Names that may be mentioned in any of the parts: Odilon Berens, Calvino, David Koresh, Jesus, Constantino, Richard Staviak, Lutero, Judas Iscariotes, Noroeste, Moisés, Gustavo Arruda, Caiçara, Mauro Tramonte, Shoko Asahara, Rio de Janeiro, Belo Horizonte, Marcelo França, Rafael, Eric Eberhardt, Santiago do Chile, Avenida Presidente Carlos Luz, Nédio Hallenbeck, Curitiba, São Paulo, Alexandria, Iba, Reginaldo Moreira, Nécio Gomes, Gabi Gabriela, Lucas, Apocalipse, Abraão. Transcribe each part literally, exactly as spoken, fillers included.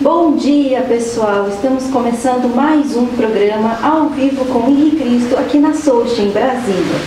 Bom dia, pessoal! Estamos começando mais um programa ao vivo com Inri Cristo aqui na Socha, em Brasília.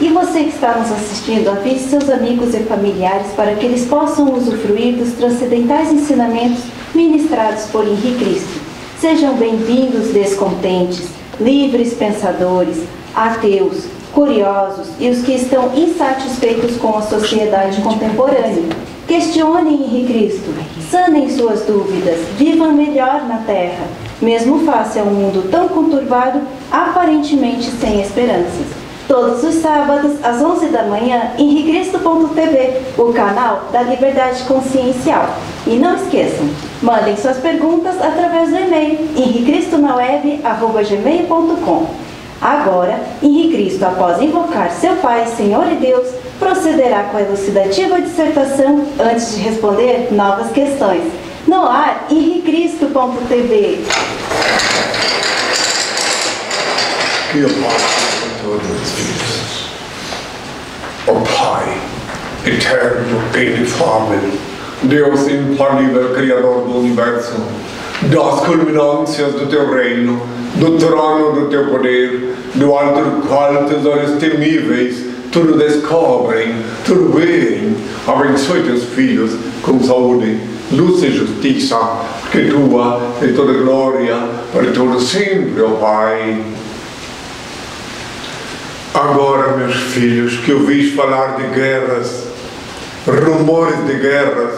E você que está nos assistindo, avise seus amigos e familiares para que eles possam usufruir dos transcendentais ensinamentos ministrados por Inri Cristo. Sejam bem-vindos, descontentes, livres pensadores, ateus, curiosos e os que estão insatisfeitos com a sociedade contemporânea. Questionem Henrique Cristo, sanem suas dúvidas, vivam melhor na Terra, mesmo face a um mundo tão conturbado, aparentemente sem esperanças. Todos os sábados, às onze da manhã, inri cristo ponto t v, o canal da Liberdade Consciencial. E não esqueçam, mandem suas perguntas através do e-mail inri cristo na web arroba gmail ponto com. Agora, Inri Cristo, após invocar seu Pai, Senhor e Deus, procederá com a elucidativa dissertação antes de responder novas questões. No ar, inri cristo ponto t v. Que eu posso em todos Jesus. O Pai, eterno, inefável, Deus implanível, Criador do Universo, das culminâncias do Teu reino, do trono do Teu poder, do alto do qual tesouros temíveis tudo descobrem, tudo veem. Abençoe Teus filhos com saúde, luz e justiça, que Tua é toda glória para todo sempre, ó Pai. Agora, meus filhos, que ouvis falar de guerras, rumores de guerras,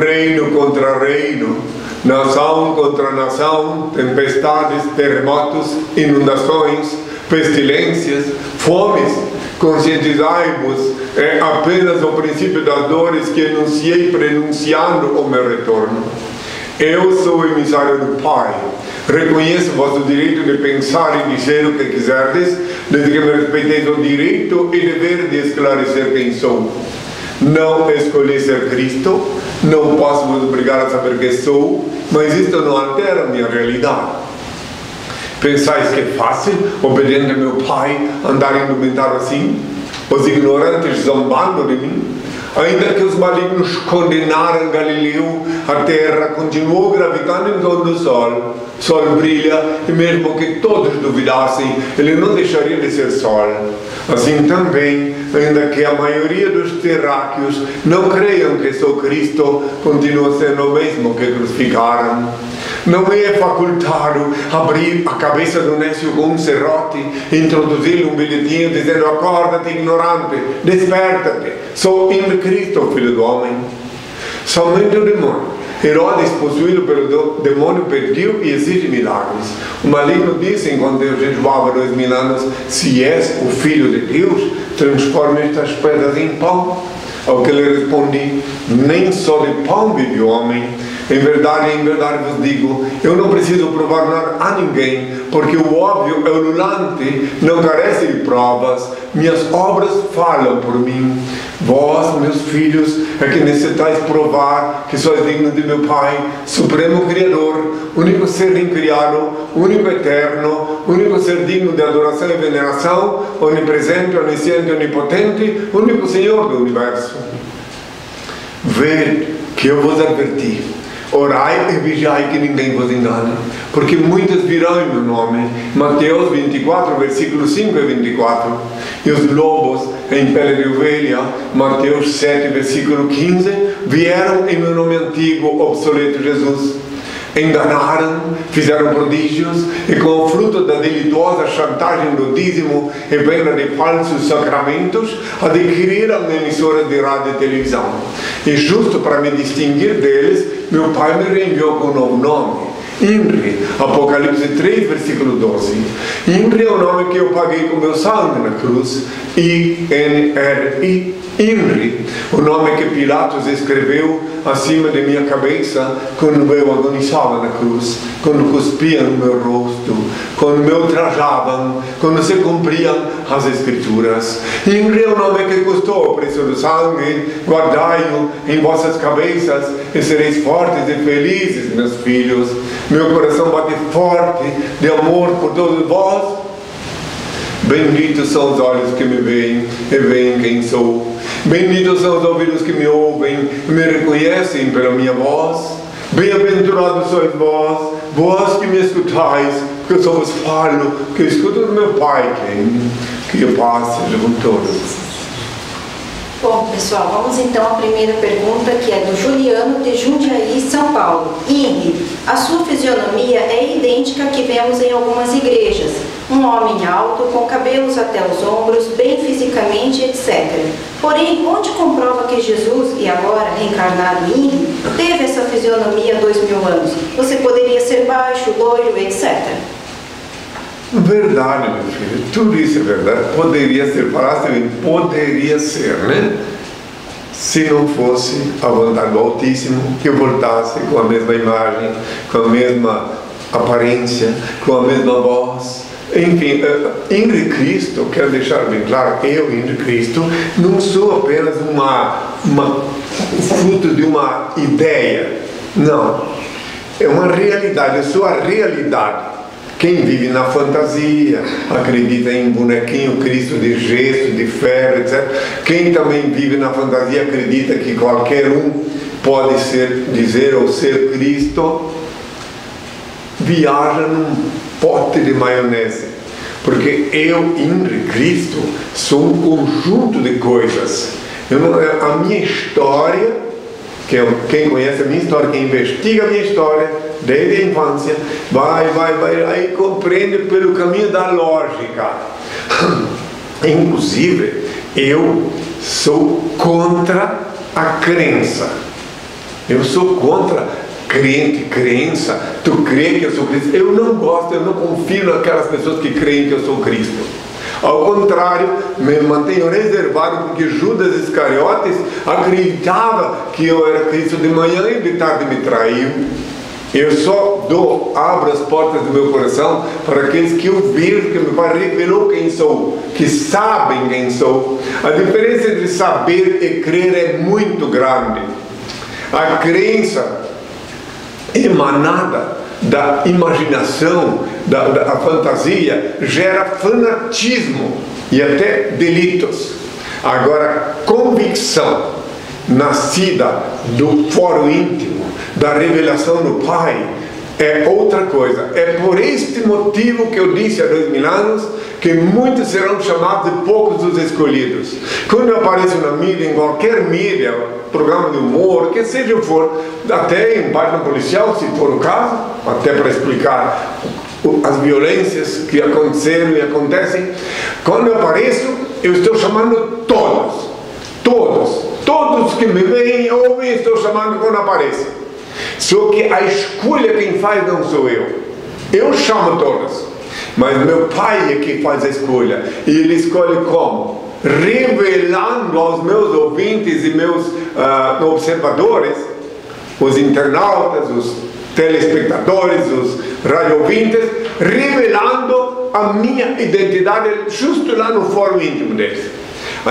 reino contra reino, nação contra nação, tempestades, terremotos, inundações, pestilências, fomes, conscientizai-vos, é apenas o princípio das dores que anunciei prenunciando o meu retorno. Eu sou o emissário do Pai, reconheço o vosso direito de pensar e dizer o que quiserdes, desde que me respeiteis o direito e dever de esclarecer quem sou. Não escolhi ser Cristo, não posso vos obrigar a saber que sou, mas isto não altera a minha realidade. Pensais que é fácil, obediente a meu Pai, andar indumentado assim? Os ignorantes zombando de mim? Ainda que os malignos condenaram Galileu, a terra continuou gravitando em torno do sol. Sol brilha, e mesmo que todos duvidassem, ele não deixaria de ser sol. Assim também, ainda que a maioria dos terráqueos não creiam que sou Cristo, continua sendo o mesmo que crucificaram. Não me é facultado abrir a cabeça do Nécio Gomes e introduzir-lhe um bilhetinho dizendo: acorda-te, ignorante, desperta-te, sou Inri Cristo, filho do homem. Somente o demônio, Herodes, possuído pelo demônio, pediu e exige milagres. O maligno disse, enquanto eu jejuava dois mil anos: se és o filho de Deus, transforma estas pedras em pão. Ao que lhe respondi: nem só de pão vive o homem. Em verdade, em verdade vos digo, eu não preciso provar nada a ninguém, porque o óbvio é ululante, não carece de provas, minhas obras falam por mim. Vós, meus filhos, é que necessitais provar que sois dignos de meu Pai, Supremo Criador, único ser incriado, único eterno, único ser digno de adoração e veneração, onipresente, onisciente, onipotente, único Senhor do Universo. Vede que eu vos adverti. Orai e vigiai que ninguém vos engane, porque muitos virão em meu nome. Mateus vinte e quatro, versículos cinco e vinte e quatro. E os lobos em pele de ovelha, Mateus sete, versículo quinze, vieram em meu nome antigo, obsoleto Jesus. Enganaram, fizeram prodígios, e com o fruto da delituosa chantagem do dízimo e venda de falsos sacramentos, adquiriram emissoras de rádio e televisão. E justo para me distinguir deles, meu Pai me reenviou com um novo nome, Inri, Apocalipse três, versículo doze. Inri é o nome que eu paguei com meu sangue na cruz, I N R I, Inri, o nome que Pilatos escreveu acima de minha cabeça quando eu agonizava na cruz, quando cuspiam no meu rosto, quando me ultrajavam, quando se cumpriam as escrituras. Inri é o nome que custou o preço do sangue, guardai-o em vossas cabeças e sereis fortes e felizes, meus filhos. Meu coração bate forte de amor por todos vós. Benditos são os olhos que me veem e veem quem sou. Benditos são os ouvidos que me ouvem e me reconhecem pela minha voz. Bem-aventurados sois vós, vós que me escutais, porque somos falho, que escuta do meu Pai, que, que a paz seja com todos. Bom, pessoal, vamos então à primeira pergunta, que é do Juliano, de Jundiaí, São Paulo. Inri, a sua fisionomia é idêntica à que vemos em algumas igrejas. Um homem alto, com cabelos até os ombros, bem fisicamente, etcétera. Porém, onde comprova que Jesus, e agora reencarnado Inri, teve essa fisionomia há dois mil anos? Você poderia ser baixo, loiro, etcétera. Verdade, meu filho, tudo isso é verdade. Poderia ser, falasse bem, poderia ser, né? Se não fosse a vontade do Altíssimo, que eu voltasse com a mesma imagem, com a mesma aparência, com a mesma voz. Enfim, Inri Cristo, quero deixar bem claro, eu, Inri Cristo, não sou apenas uma, uma fruto de uma ideia. Não, é uma realidade, eu sou a realidade. Quem vive na fantasia, acredita em bonequinho, Cristo de gesso, de ferro, etcétera. Quem também vive na fantasia acredita que qualquer um pode ser, dizer ou ser Cristo, viaja num pote de maionese. Porque eu, Inri Cristo, sou um conjunto de coisas. Eu não, a minha história, quem conhece a minha história, quem investiga a minha história, desde a infância, vai, vai, vai, aí compreende pelo caminho da lógica. Inclusive, eu sou contra a crença. Eu sou contra crente, crença. Tu crê que eu sou Cristo? Eu não gosto, eu não confio naquelas pessoas que creem que eu sou Cristo. Ao contrário, me mantenho reservado, porque Judas Iscariotes acreditava que eu era Cristo de manhã e de tarde me traiu. Eu só dou, abro as portas do meu coração para aqueles que eu vejo, que meu Pai revelou quem sou, que sabem quem sou. A diferença entre saber e crer é muito grande. A crença emanada da imaginação, da, da fantasia, gera fanatismo e até delitos. Agora, a convicção nascida do fórum íntimo, da revelação do Pai, é outra coisa. É por este motivo que eu disse há dois mil anos que muitos serão chamados de poucos dos escolhidos. Quando eu apareço na mídia, em qualquer mídia, programa de humor, que seja o for, até em página policial, se for o caso, até para explicar as violências que aconteceram e acontecem, quando eu apareço, eu estou chamando todos, todos, todos que me veem, ouvem, estou chamando quando apareço. Só que a escolha quem faz não sou eu. Eu chamo todos, mas meu Pai é quem faz a escolha. E Ele escolhe como? Revelando aos meus ouvintes e meus uh, observadores, os internautas, os telespectadores, os radio-ouvintes, revelando a minha identidade justo lá no fórum íntimo deles.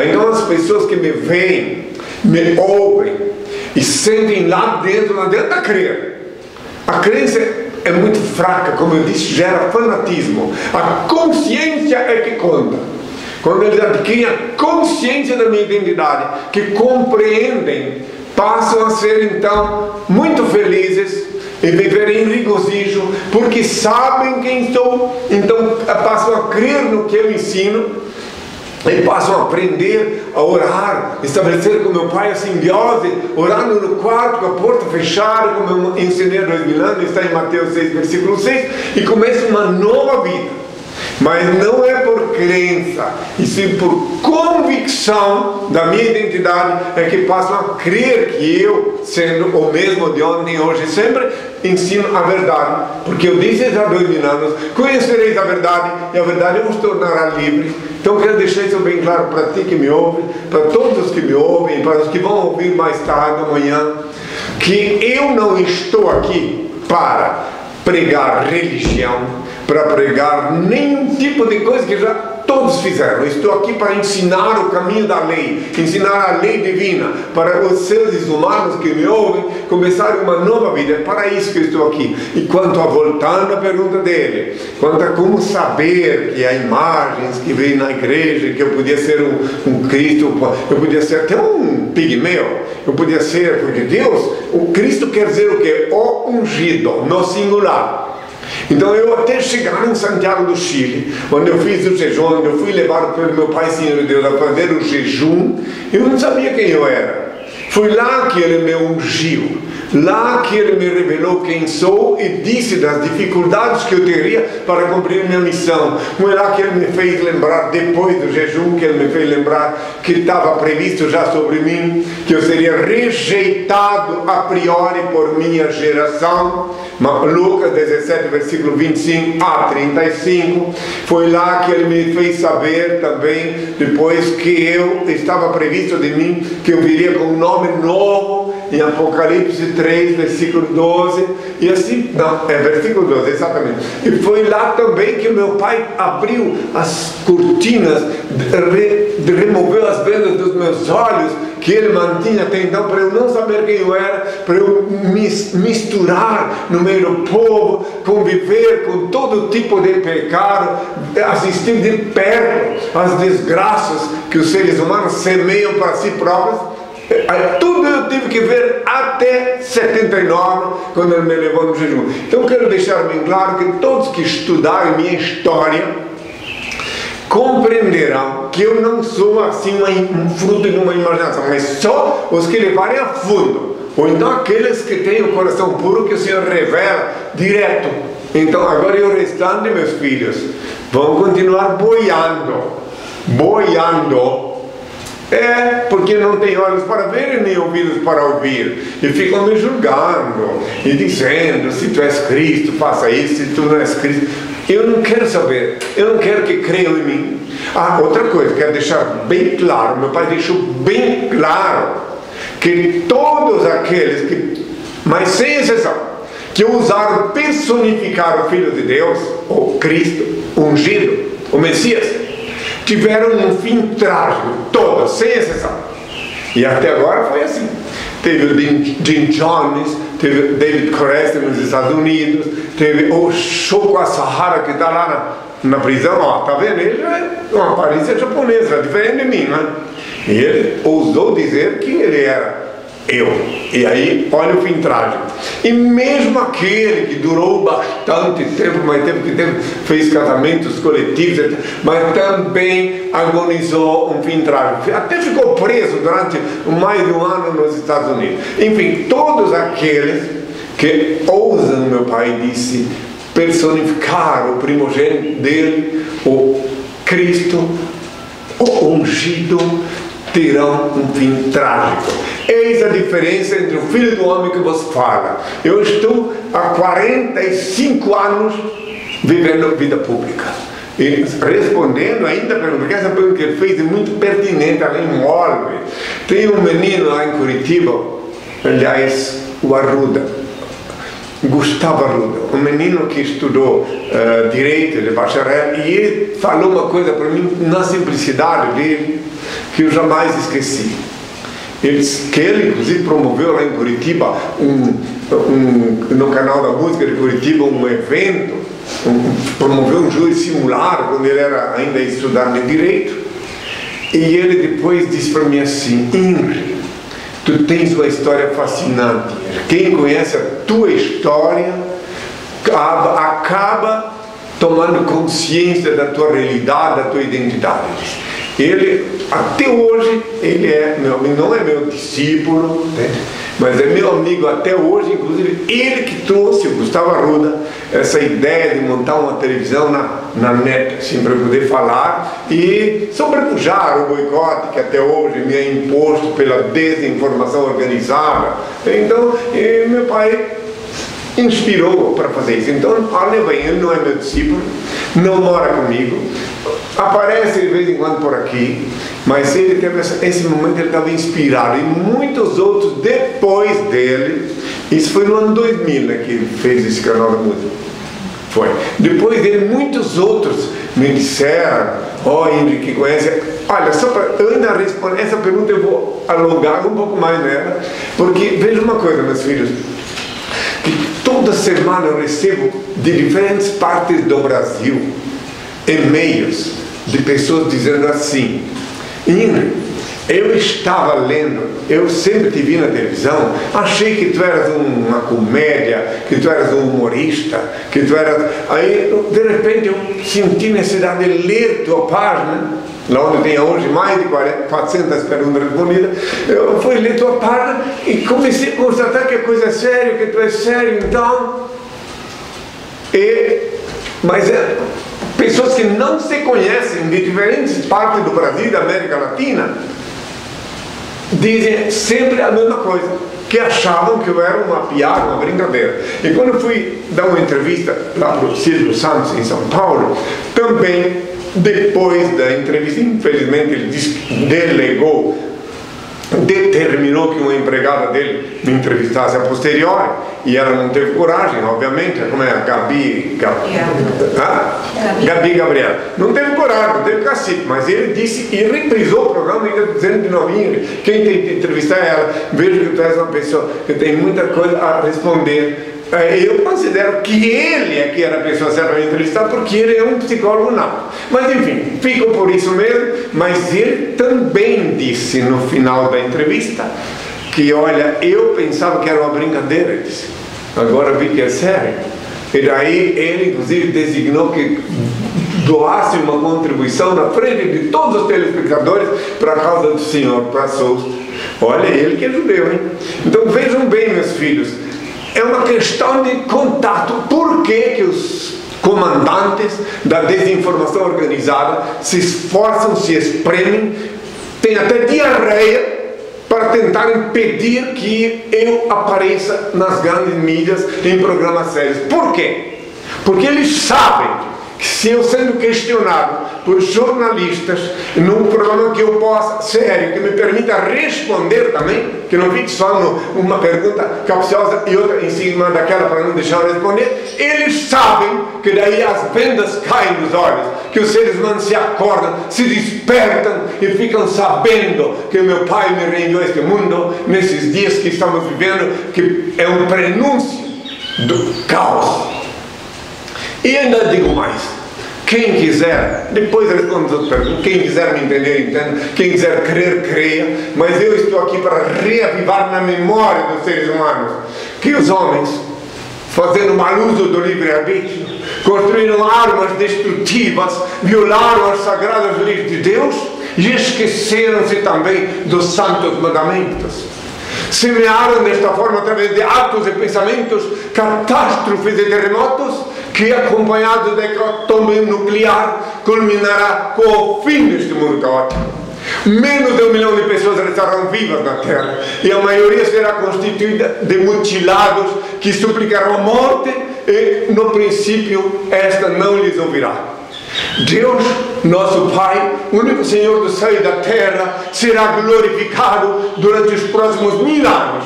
Então as pessoas que me veem, me ouvem e sentem lá dentro, lá dentro da crença. A crença é muito fraca, como eu disse, gera fanatismo. A consciência é que conta. Quando eles adquirem a consciência da minha identidade, que compreendem, passam a ser então muito felizes e viverem em regozijo, porque sabem quem sou, então passam a crer no que eu ensino. E passam a aprender a orar, estabelecer com meu Pai a simbiose, orando no quarto com a porta fechada, como eu ensinei há dois mil anos, está em Mateus seis, versículo seis, e começa uma nova vida. Mas não é por crença, e sim por convicção da minha identidade, é que passam a crer que eu, sendo o mesmo de ontem e hoje sempre, ensino a verdade. Porque eu disse já há dois mil anos, conhecereis a verdade, e a verdade vos tornará livre. Então quero deixar isso bem claro para ti que me ouve, para todos os que me ouvem, para os que vão ouvir mais tarde, amanhã, que eu não estou aqui para pregar religião, para pregar nenhum tipo de coisa que já Todos fizeram. Estou aqui para ensinar o caminho da lei, ensinar a lei divina, para os seres humanos que me ouvem começarem uma nova vida. É para isso que eu estou aqui. E quanto a voltando à pergunta dele, quanto a como saber que há imagens que vêm na igreja, que eu podia ser um, um Cristo, eu podia ser até um pigmeu, eu podia ser, porque Deus, o Cristo quer dizer o quê? O ungido, no singular. Então eu até chegar em Santiago do Chile, onde eu fiz o jejum, onde eu fui levado pelo meu pai Senhor de Deus a fazer o jejum, eu não sabia quem eu era. Foi lá que ele me ungiu, lá que ele me revelou quem sou e disse das dificuldades que eu teria para cumprir minha missão. Foi lá que ele me fez lembrar, depois do jejum, que ele me fez lembrar que estava previsto já sobre mim, que eu seria rejeitado a priori por minha geração. Lucas dezessete, versículo vinte e cinco a trinta e cinco. Foi lá que ele me fez saber também, depois que eu estava previsto de mim, que eu viria com um nome novo, em Apocalipse três, versículo doze, e assim, não, é versículo doze, exatamente. E foi lá também que meu pai abriu as cortinas, re, removeu as vendas dos meus olhos, que ele mantinha até então, para eu não saber quem eu era, para eu misturar no meio do povo, conviver com todo tipo de pecado, assistir de perto as desgraças que os seres humanos semeiam para si próprios. Tudo eu tive que ver até setenta e nove, quando ele me levou no jejum. Então quero deixar bem claro que todos que estudarem minha história compreenderão que eu não sou assim um fruto de uma imaginação, mas só os que levarem a fundo, ou então aqueles que têm o coração puro que o Senhor revela direto. Então agora e o restante, meus filhos, vão continuar boiando boiando é, porque não tem olhos para ver e nem ouvidos para ouvir. E ficam me julgando e dizendo, se tu és Cristo, faça isso, se tu não és Cristo. Eu não quero saber, eu não quero que creiam em mim. Ah, outra coisa, quero deixar bem claro, meu pai deixou bem claro, que todos aqueles que, mas sem exceção, que ousaram personificar o Filho de Deus, ou Cristo, ungido, o Messias, tiveram um fim trágico, todos, sem exceção. E até agora foi assim. Teve o Jim Jones, teve o David Koresh nos Estados Unidos, teve o Shoko Asahara que está lá na, na prisão, ó, tá vendo? Ele é uma aparência japonesa, diferente de mim, né? E ele ousou dizer que ele era eu. E aí, olha o fim trágico. E mesmo aquele que durou bastante tempo, mas tempo que tempo, fez casamentos coletivos, mas também agonizou um fim trágico. Até ficou preso durante mais de um ano nos Estados Unidos. Enfim, todos aqueles que ousam, meu pai disse, personificar o primogênito dele, o Cristo, o ungido, terão um fim trágico. Eis a diferença entre o Filho do Homem que vos fala. Eu estou há quarenta e cinco anos vivendo vida pública. E respondendo ainda, porque essa pergunta que ele fez é muito pertinente, ela envolve. Tem um menino lá em Curitiba, aliás, o Arruda, Gustavo Arruda, um menino que estudou uh, Direito de bacharel, e ele falou uma coisa para mim, na simplicidade dele, que eu jamais esqueci. Ele, que ele inclusive promoveu lá em Curitiba um, um, no canal da música de Curitiba um evento, um, promoveu um júri simulado quando ele era ainda estudante de Direito, e ele depois disse para mim assim: Inri, tu tens uma história fascinante, quem conhece a tua história acaba tomando consciência da tua realidade, da tua identidade. Ele, até hoje, ele é meu amigo, não é meu discípulo, né? Mas é meu amigo até hoje. Inclusive, ele que trouxe, o Gustavo Arruda, essa ideia de montar uma televisão na, na net, assim, para poder falar e sobrepujar o boicote que até hoje me é imposto pela desinformação organizada. Então, meu pai inspirou para fazer isso. Então, olha bem, ele não é meu discípulo, não mora comigo, aparece de vez em quando por aqui, mas ele teve essa, esse momento ele estava inspirado, e muitos outros depois dele. Isso foi no ano dois mil, né, que ele fez esse canal da música. Foi. Depois dele, muitos outros me disseram, Ó, oh, Henrique, que conhece... Olha, só para eu ainda responder essa pergunta, eu vou alongar um pouco mais nela, porque veja uma coisa, meus filhos, que toda semana eu recebo de diferentes partes do Brasil e-mails de pessoas dizendo assim: Henrique, eu estava lendo, eu sempre te vi na televisão, achei que tu eras uma comédia, que tu eras um humorista, que tu eras... Aí, de repente, eu senti necessidade de ler tua página, lá onde tem hoje mais de quatrocentas perguntas respondidas. Eu fui ler tua página e comecei a constatar que a coisa é séria, que tu é sério, então... E... Mas é... Pessoas que não se conhecem de diferentes partes do Brasil e da América Latina dizem sempre a mesma coisa, que achavam que eu era uma piada, uma brincadeira. E quando eu fui dar uma entrevista lá para o Silvio Santos em São Paulo, também depois da entrevista, infelizmente ele delegou, determinou que uma empregada dele me entrevistasse a posteriori, e ela não teve coragem, obviamente, como é a Gabi Gabi, ah? Gabi Gabriela, não teve coragem, não teve cacique, mas ele disse e reprisou o programa ainda dizendo de novinho: quem tem que entrevistar é ela, vejo que tu és uma pessoa que tem muita coisa a responder. Eu considero que ele é que era a pessoa certa para entrevistar, porque ele é um psicólogo nato. Mas enfim, ficou por isso mesmo. Mas ele também disse no final da entrevista que, olha, eu pensava que era uma brincadeira, ele disse, agora vi que é sério. E daí ele inclusive designou que doasse uma contribuição na frente de todos os telespectadores para a causa do Senhor, para Souza. Olha, ele que ajudou, hein? Então vejam bem, meus filhos, é uma questão de contato. Por que que os comandantes da desinformação organizada se esforçam, se espremem, têm até diarreia para tentar impedir que eu apareça nas grandes mídias, em programas sérios? Por quê? Porque eles sabem que, se eu sendo questionado por jornalistas num programa que eu possa, sério, que me permita responder também, que não fique só no, uma pergunta capciosa e outra em cima daquela para não deixar eu responder, eles sabem que daí as vendas caem dos olhos, que os seres humanos se acordam, se despertam e ficam sabendo que meu Pai me rendeu este mundo nesses dias que estamos vivendo, que é um prenúncio do caos. E ainda digo mais, quem quiser, depois respondo as outras perguntas, quem quiser me entender, entenda, quem quiser crer, creia, mas eu estou aqui para reavivar na memória dos seres humanos que os homens, fazendo mal uso do livre-arbítrio, construíram armas destrutivas, violaram as sagradas leis de Deus e esqueceram-se também dos santos mandamentos. Semearam desta forma, através de atos e pensamentos, catástrofes e terremotos que, acompanhados da hecatombe nuclear, culminará com o fim deste mundo caótico. Menos de um milhão de pessoas restarão vivas na Terra, e a maioria será constituída de mutilados que suplicarão a morte, e no princípio esta não lhes ouvirá. Deus, nosso Pai, único Senhor do céu e da terra, será glorificado durante os próximos mil anos.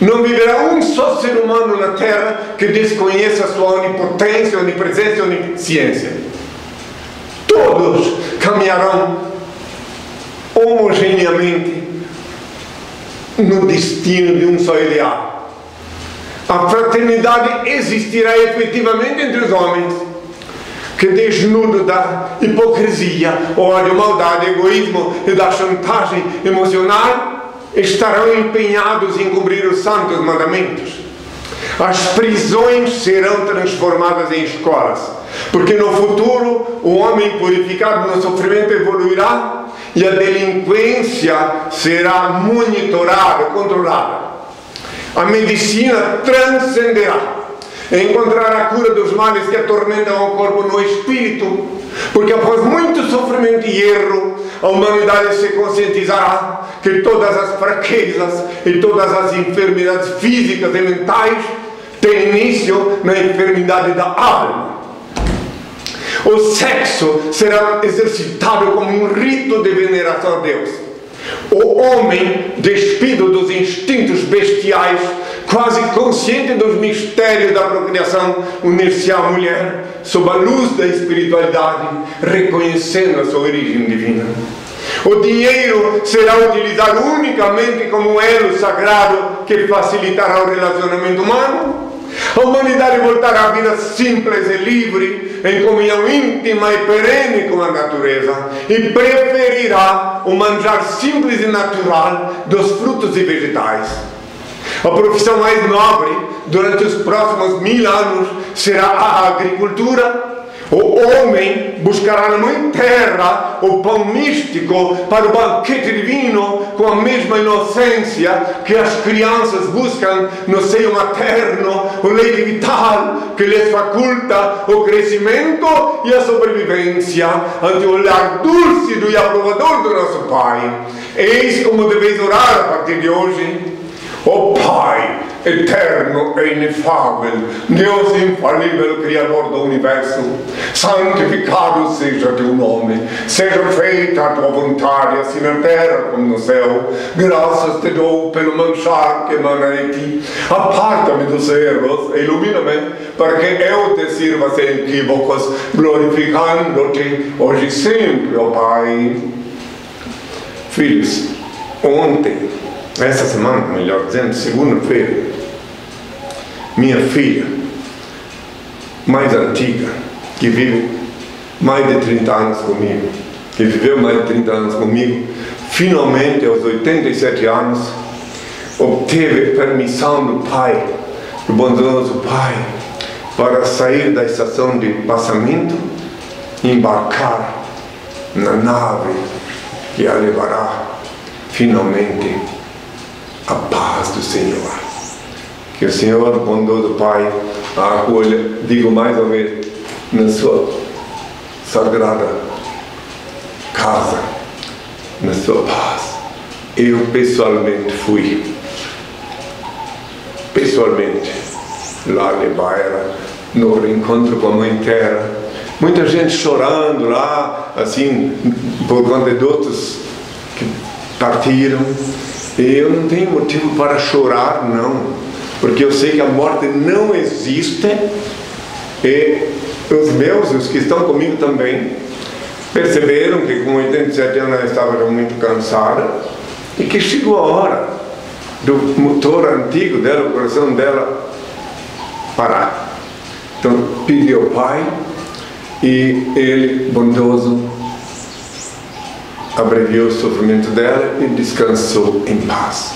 Não viverá um só ser humano na terra que desconheça sua onipotência, onipresença e onisciência. Todos caminharão homogeneamente no destino de um só ideal. A fraternidade existirá efetivamente entre os homens, que desnudo da hipocrisia, ódio, maldade, egoísmo e da chantagem emocional, estarão empenhados em cumprir os santos mandamentos. As prisões serão transformadas em escolas, porque no futuro o homem purificado no sofrimento evoluirá e a delinquência será monitorada, controlada. A medicina transcenderá, encontrar a cura dos males que atormentam o corpo no espírito, porque após muito sofrimento e erro, a humanidade se conscientizará que todas as fraquezas e todas as enfermidades físicas e mentais têm início na enfermidade da alma. O sexo será exercitado como um rito de veneração a Deus. O homem, despido dos instintos bestiais, quase consciente dos mistérios da procriação, unir-se à mulher sob a luz da espiritualidade, reconhecendo a sua origem divina. O dinheiro será utilizado unicamente como elo sagrado que facilitará o relacionamento humano. A humanidade voltará à vida simples e livre, em comunhão íntima e perene com a natureza, e preferirá o manjar simples e natural dos frutos e vegetais. A profissão mais nobre durante os próximos mil anos será a agricultura. O homem buscará na mãe terra o pão místico para o banquete divino com a mesma inocência que as crianças buscam no seio materno o leite vital que lhes faculta o crescimento e a sobrevivência ante o olhar dúlcido e aprovador do nosso Pai. Eis como deveis orar a partir de hoje. Ó Pai, eterno e inefável, Deus infalível, Criador do Universo, santificado seja teu nome, seja feita a tua vontade, assim na terra como no céu. Graças te dou pelo manjar que emana de ti. Aparta-me dos erros e ilumina-me, para que eu te sirva sem equívocos, glorificando-te hoje e sempre, ó Pai. Filhos, ontem, essa semana, melhor dizendo, segunda-feira, minha filha mais antiga, que vive mais de trinta anos comigo, que viveu mais de trinta anos comigo, finalmente, aos oitenta e sete anos, obteve permissão do Pai, do bondoso Pai, para sair da estação de passamento e embarcar na nave que a levará, finalmente, a paz do Senhor. Que o Senhor, bondoso Pai, a acolha, digo mais uma vez, na sua sagrada casa, na sua paz. Eu pessoalmente fui, pessoalmente, lá levar ela no reencontro com a Mãe Terra. Muita gente chorando lá, assim, por conta de outros que partiram. Eu não tenho motivo para chorar, não, porque eu sei que a morte não existe, e os meus, os que estão comigo também, perceberam que com oitenta e sete anos eu estava muito cansada, e que chegou a hora do motor antigo dela, o coração dela, parar. Então pedi ao Pai, e ele, bondoso, abreviou o sofrimento dela e descansou em paz.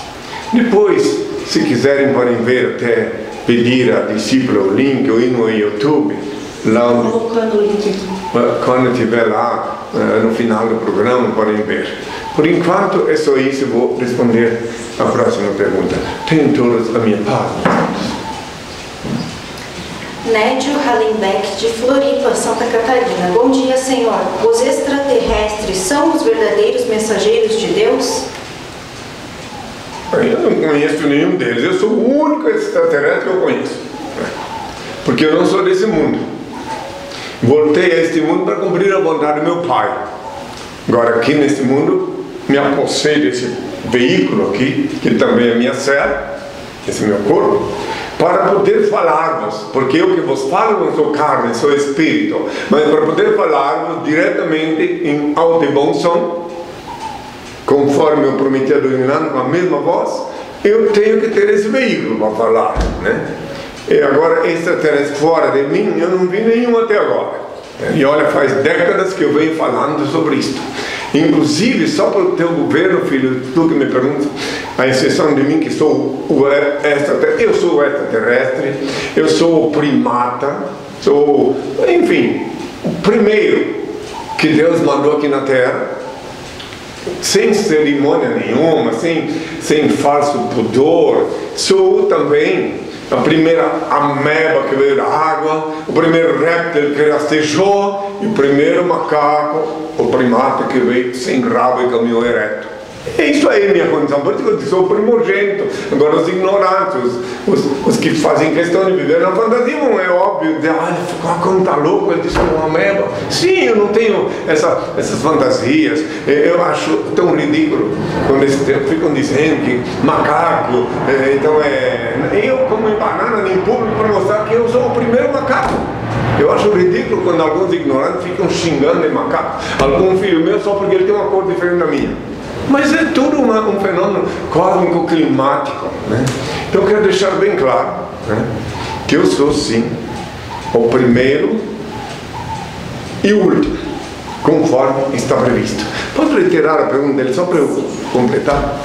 Depois, se quiserem, podem ver, até pedir a discípula o link, ou ir no YouTube, lá onde, quando estiver lá no final do programa, podem ver. Por enquanto é só isso, vou responder a próxima pergunta. Tenham todos a minha paz. Nédio Hallenbeck, de Floripa, Santa Catarina. Bom dia, Senhor. Os extraterrestres são os verdadeiros mensageiros de Deus? Eu não conheço nenhum deles. Eu sou o único extraterrestre que eu conheço. Porque eu não sou desse mundo. Voltei a este mundo para cumprir a vontade do meu Pai. Agora, aqui neste mundo, me apossei desse veículo aqui, que também é minha célula, esse meu corpo, para poder falar-vos, porque eu que vos falo não sou carne, sou espírito, mas para poder falar-vos diretamente em alto e bom som, conforme eu prometi a Juliano, com a mesma voz, eu tenho que ter esse veículo para falar, né? E agora, extraterrestre fora de mim, eu não vi nenhum até agora. E olha, faz décadas que eu venho falando sobre isto. Inclusive, só para o teu governo, filho, tu que me pergunta, a exceção de mim, que sou o extraterrestre, eu sou o extraterrestre, eu sou o primata, sou, enfim, o primeiro que Deus mandou aqui na Terra, sem cerimônia nenhuma, sem, sem falso pudor. Sou também a primeira ameba que veio da água, o primeiro réptil que rastejou, e o primeiro macaco, o primata que veio sem rabo e caminhou ereto. É isso aí minha condição, por isso que eu sou primogênito. Agora os ignorantes, os, os, os que fazem questão de viver na fantasia, não é óbvio, dizer, olha, ah, como está louco, ele disse uma merda. Sim, eu não tenho essa, essas fantasias, eu acho tão ridículo quando eles ficam dizendo que macaco, então é... Eu como banana em público para mostrar que eu sou o primeiro macaco. Eu acho ridículo quando alguns ignorantes ficam xingando de macaco, algum filho meu só porque ele tem uma cor diferente da minha. Mas é tudo uma, um fenômeno cósmico climático, né? Então eu quero deixar bem claro, né, que eu sou sim o primeiro e o último, conforme está previsto. Posso reiterar a pergunta dele só para eu completar?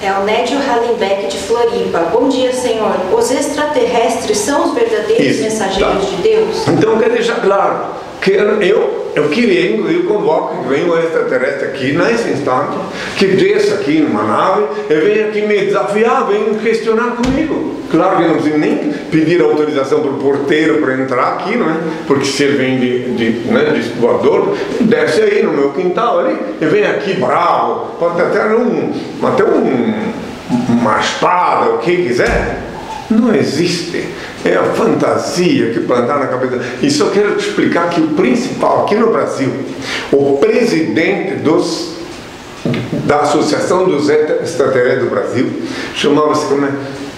É o Nédio Hallenbeck de Floripa. Bom dia, senhor. Os extraterrestres são os verdadeiros Isso, mensageiros tá. de Deus? Então eu quero deixar claro que eu... Eu queria, inclusive, convoco que venha um extraterrestre aqui, nesse instante, que desça aqui numa nave, e venha aqui me desafiar, venha questionar comigo. Claro que eu não preciso nem pedir autorização para o porteiro para entrar aqui, não é? Porque se ele vem de, de, né, de voador, desce aí no meu quintal ali, e vem aqui bravo, pode até um, até um, uma espada, o que quiser. Não existe, é a fantasia que plantaram na cabeça. E só quero te explicar que o principal aqui no Brasil, o presidente dos, da Associação dos Extraterrestres do Brasil, chamava-se como é?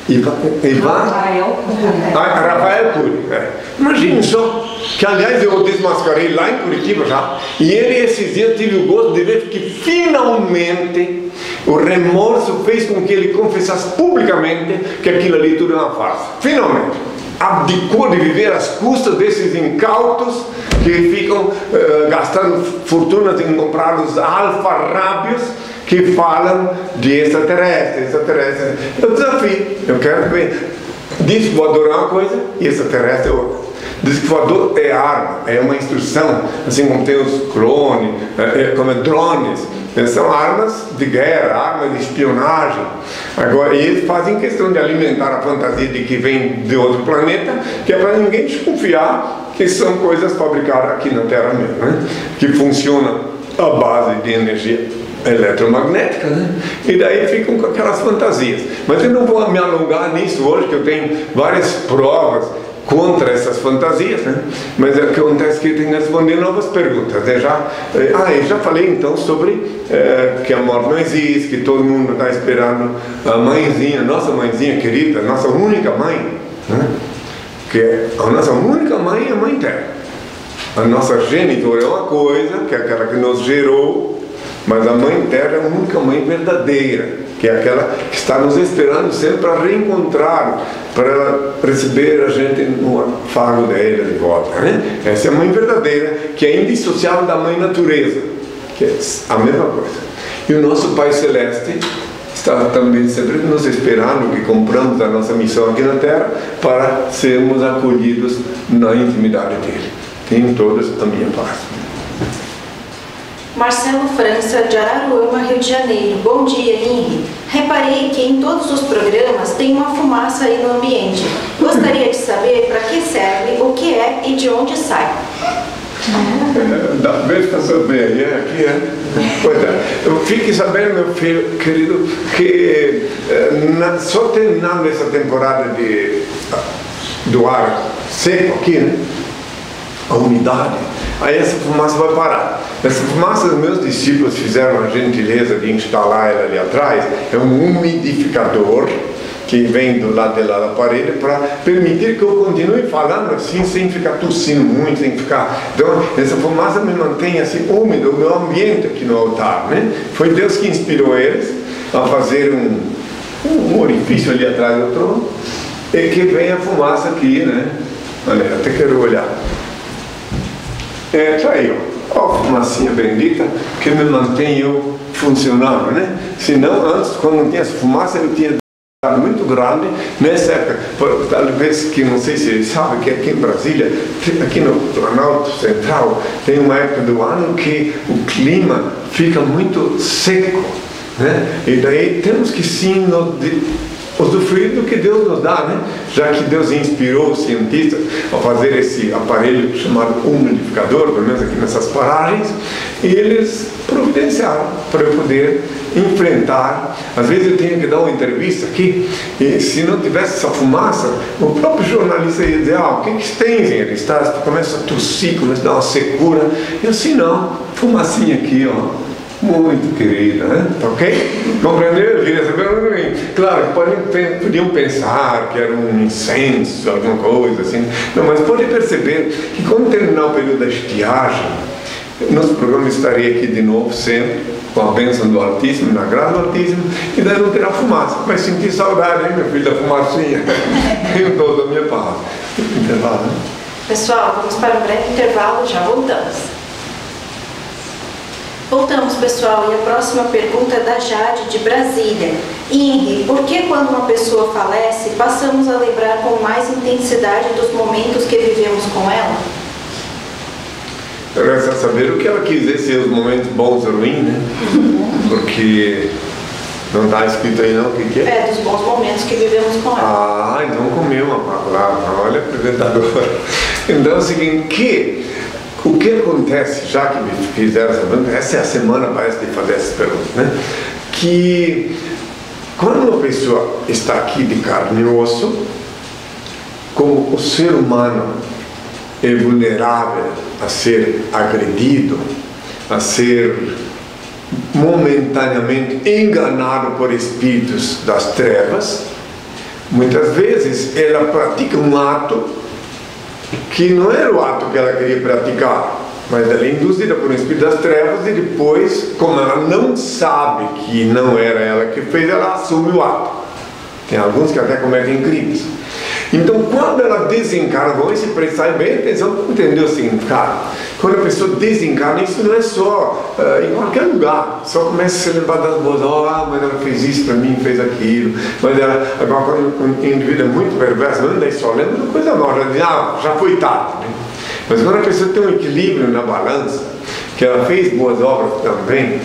Iba, Iba? Rafael Cunha. Ah, Rafael Cunha, é. Imagine só, que aliás eu desmascarei lá em Curitiba já, e ele esses dias tive o gosto de ver que finalmente o remorso fez com que ele confessasse publicamente que aquilo ali tudo era uma farsa. Finalmente, abdicou de viver às custas desses incautos que ficam uh, gastando fortunas em comprar os alfarrábios que falam de extraterrestre, extraterrestre. Eu desafio, eu quero ver. Diz que voador é uma coisa e extraterrestre é outra. Diz que voador é arma, é uma instrução, assim como tem os clones, como é drones. São armas de guerra, armas de espionagem. Agora, eles fazem questão de alimentar a fantasia de que vem de outro planeta, que é para ninguém desconfiar que são coisas fabricadas aqui na Terra mesmo, né? Que funciona à base de energia eletromagnética, né? E daí ficam com aquelas fantasias. Mas eu não vou me alongar nisso hoje, que eu tenho várias provas contra essas fantasias, né? Mas é o que acontece, que tem que responder novas perguntas, né? Já, é, ah, eu já falei então sobre é, que a morte não existe, que todo mundo está esperando a mãezinha, nossa mãezinha querida, nossa única mãe, né? Que a nossa única mãe é a mãe terra. A nossa genitora é uma coisa, que é aquela que nos gerou. Mas a Mãe Terra é a única mãe verdadeira, que é aquela que está nos esperando sempre para reencontrar, para receber a gente no afago dela de volta, né? Essa é a mãe verdadeira, que é indissociável da Mãe Natureza, que é a mesma coisa. E o nosso Pai Celeste está também sempre nos esperando, que compramos a nossa missão aqui na Terra, para sermos acolhidos na intimidade dele. Tenham todos a minha paz. Marcelo França, de Aluama, Rio de Janeiro. Bom dia, Henrique. Reparei que em todos os programas tem uma fumaça aí no ambiente. Gostaria de saber para que serve, o que é e de onde sai. Da vez que saber, aqui é. Pois é. Eu fique sabendo, meu filho querido, que só terminando essa temporada de, do ar seco aqui, né? A umidade, aí essa fumaça vai parar. Essa fumaça, os meus discípulos fizeram a gentileza de instalar ela ali atrás, é um umidificador que vem do lado de lá da parede para permitir que eu continue falando assim, sem ficar tossindo muito, sem ficar... Então, essa fumaça me mantém assim, úmido, o meu ambiente aqui no altar, né? Foi Deus que inspirou eles a fazer um, um orifício ali atrás do trono, e que vem a fumaça aqui, né? Olha, até quero olhar. É, tá aí, ó, ó, fumacinha bendita que me mantém eu funcionando, né? Senão, antes, quando não tinha essa fumaça, eu tinha dado muito grande nessa época. Por, talvez que, não sei se ele sabe, que aqui em Brasília, aqui no Planalto Central, tem uma época do ano que o clima fica muito seco, né? E daí temos que sim... No, de, usufruir do que Deus nos dá, né? Já que Deus inspirou os cientistas a fazer esse aparelho chamado umidificador, pelo menos aqui nessas paragens, e eles providenciaram para eu poder enfrentar. Às vezes eu tinha que dar uma entrevista aqui, e se não tivesse essa fumaça, o próprio jornalista ia dizer: ah, o que que tem, engenheiro? Começa a tossir, começa a dar uma secura. E assim não, fumacinha aqui, ó. Muito querida, né? Ok? Compreendeu? Claro, podem, podiam pensar que era um incenso, alguma coisa assim. Não, mas podem perceber que quando terminar o período da estiagem, nosso programa estaria aqui de novo sempre, com a bênção do Altíssimo, na graça do Altíssimo, e daí não terá fumaça. Mas senti saudade, hein, meu filho, da fumacinha. Eu dou da minha palavra. Intervalo, né? Pessoal, vamos para um breve intervalo, já voltamos. Voltamos, pessoal, e a próxima pergunta é da Jade, de Brasília. Inri, por que quando uma pessoa falece, passamos a lembrar com mais intensidade dos momentos que vivemos com ela? Resta saber o que ela quis dizer, se os momentos bons ou ruins, né? Porque não está escrito aí não o que, que é? É, dos bons momentos que vivemos com ela. Ah, então comeu uma palavra, olha a apresentadora. Então é o seguinte, que... o que acontece, já que me fizeram essa pergunta, essa é a semana, parece, de fazer essas perguntas, né? Que quando uma pessoa está aqui de carne e osso, como o ser humano é vulnerável a ser agredido, a ser momentaneamente enganado por espíritos das trevas, muitas vezes ela pratica um ato que não era o ato que ela queria praticar, mas ela é induzida por um espírito das trevas e depois, como ela não sabe que não era ela que fez, ela assume o ato. Tem alguns que até cometem crimes. Então, quando ela desencarna, vão esse prestar bem atenção para entender o significado. Quando a pessoa desencarna, isso não é só uh, em qualquer lugar. Só começa a se lembrar das boas, oh, ah, mas ela fez isso para mim, fez aquilo. Mas ela, agora, quando um indivíduo é muito perverso, não é só lembra de coisa nova, já, ah, já foi tarde. Né? Mas quando a pessoa tem um equilíbrio na balança, que ela fez boas obras também,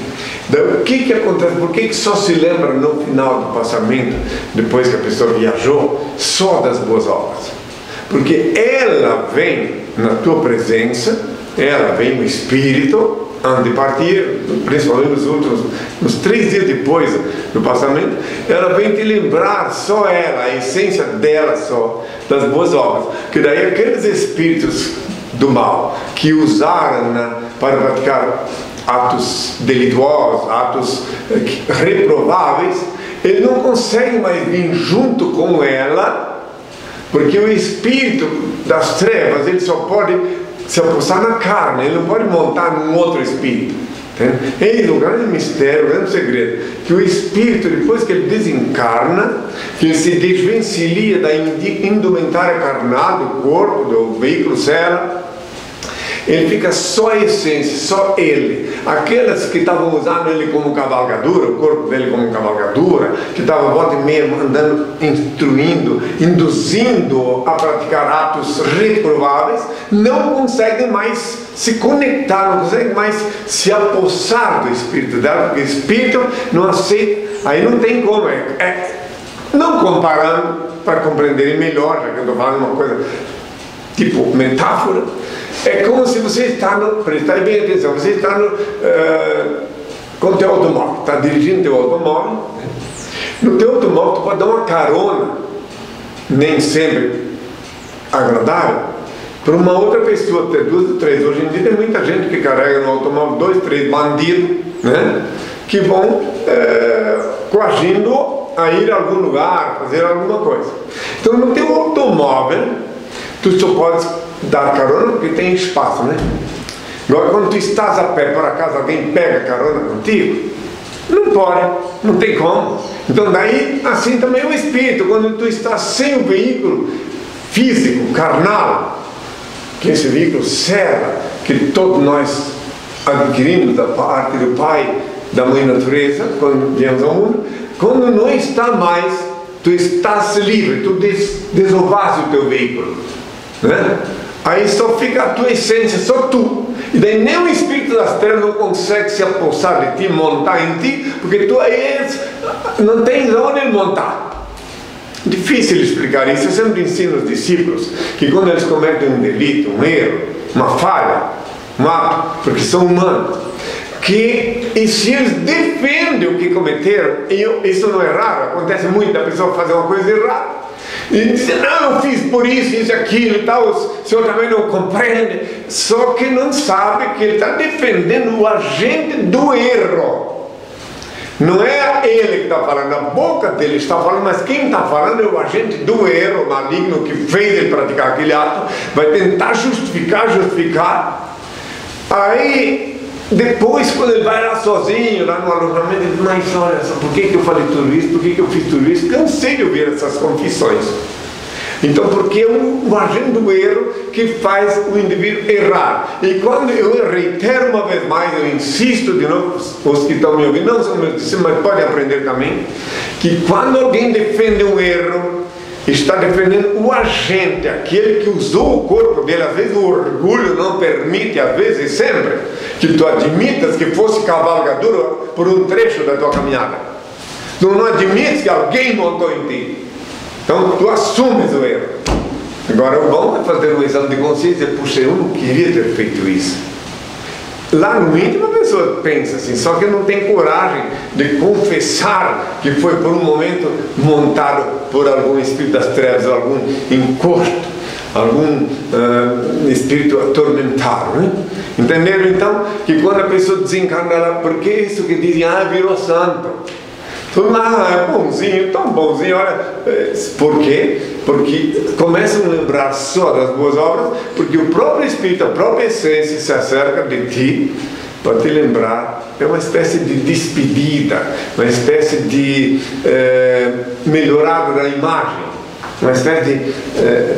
o que que acontece? Por que que só se lembra no final do passamento, depois que a pessoa viajou, só das boas obras? Porque ela vem na tua presença, ela vem no espírito, antes de partir, principalmente nos últimos, nos três dias depois do passamento, ela vem te lembrar, só ela, a essência dela só, das boas obras. Que daí aqueles espíritos do mal que usaram, né, para praticar atos delituosos, atos reprováveis, ele não consegue mais vir junto com ela, porque o espírito das trevas, ele só pode se apossar na carne, ele não pode montar num outro espírito. Eis o grande mistério, o grande segredo, que o espírito, depois que ele desencarna, que ele se desvencilha da indumentária carnada, do corpo, do veículo célula, ele fica só a essência, só ele. Aquelas que estavam usando ele como cavalgadura, o corpo dele como cavalgadura, que estavam volta e meia andando, instruindo, induzindo a praticar atos reprováveis, não conseguem mais se conectar, não conseguem mais se apossar do espírito dela, porque o espírito não aceita, aí não tem como. É, é, não comparando, para compreenderem melhor, já que eu estou falando uma coisa tipo metáfora, é como se você está no, prestar bem atenção, você está no, uh, com o teu automóvel, está dirigindo o teu automóvel, né? No teu automóvel tu pode dar uma carona, nem sempre agradável, para uma outra pessoa, ter duas ou três. Hoje em dia tem muita gente que carrega no automóvel dois, três bandidos, né? Que vão uh, coagindo a ir a algum lugar, fazer alguma coisa. Então no teu automóvel tu só podes dar carona porque tem espaço, né? Agora, quando tu estás a pé, por acaso alguém pega carona contigo, não pode, não tem como. Então daí, assim também é o espírito. Quando tu estás sem o veículo físico, carnal, que esse veículo serra, que todos nós adquirimos da parte do Pai, da Mãe Natureza, quando viemos ao mundo, quando não está mais, tu estás livre, tu des desovas o teu veículo. Né? Aí só fica a tua essência, só tu. E daí nem o espírito das trevas não consegue se apossar de ti, montar em ti, porque tu és, não tens onde montar. Difícil explicar isso. Eu sempre ensino aos discípulos que quando eles cometem um delito, um erro, uma falha, um ato, porque são humanos, que e se eles defendem o que cometeram, e isso não é raro, acontece muito a pessoa fazer uma coisa errada e dizer, não, eu fiz por isso, isso, aquilo e tal, o senhor também não compreende, só que não sabe que ele está defendendo o agente do erro. Não é ele que está falando, a boca dele está falando, mas quem está falando é o agente do erro maligno que fez ele praticar aquele ato, vai tentar justificar, justificar. Aí, depois, quando ele vai lá sozinho, lá no alojamento, ele diz, mas olha só, por que, que eu falei tudo isso, por que, que eu fiz tudo isso? Cansei de ouvir essas confissões. Então, porque é um, um agente do erro que faz o indivíduo errar. E quando eu reitero uma vez mais, eu insisto de novo, os que estão me ouvindo, não são meus discípulos, mas podem aprender também, que quando alguém defende um erro, está defendendo o agente, aquele que usou o corpo dele. Às vezes o orgulho não permite, às vezes sempre, que tu admitas que fosse cavalgadura por um trecho da tua caminhada. Tu não admites que alguém montou em ti. Então, tu assumes o erro. Agora, o bom é fazer um exame de consciência. Puxa, eu não queria ter feito isso. Lá no íntimo, a pessoa pensa assim, só que não tem coragem de confessar que foi por um momento montado por algum espírito das trevas, algum encosto, algum uh, espírito atormentado, né? Entenderam, então, que quando a pessoa desencarna, ela, por que isso que dizem, ah, virou santo? Ah, é bonzinho, tão bonzinho, olha. Por quê? Porque começam a lembrar só das boas obras, porque o próprio Espírito, a própria essência se acerca de ti para te lembrar. É uma espécie de despedida, uma espécie de é, melhorada da imagem, uma espécie de é,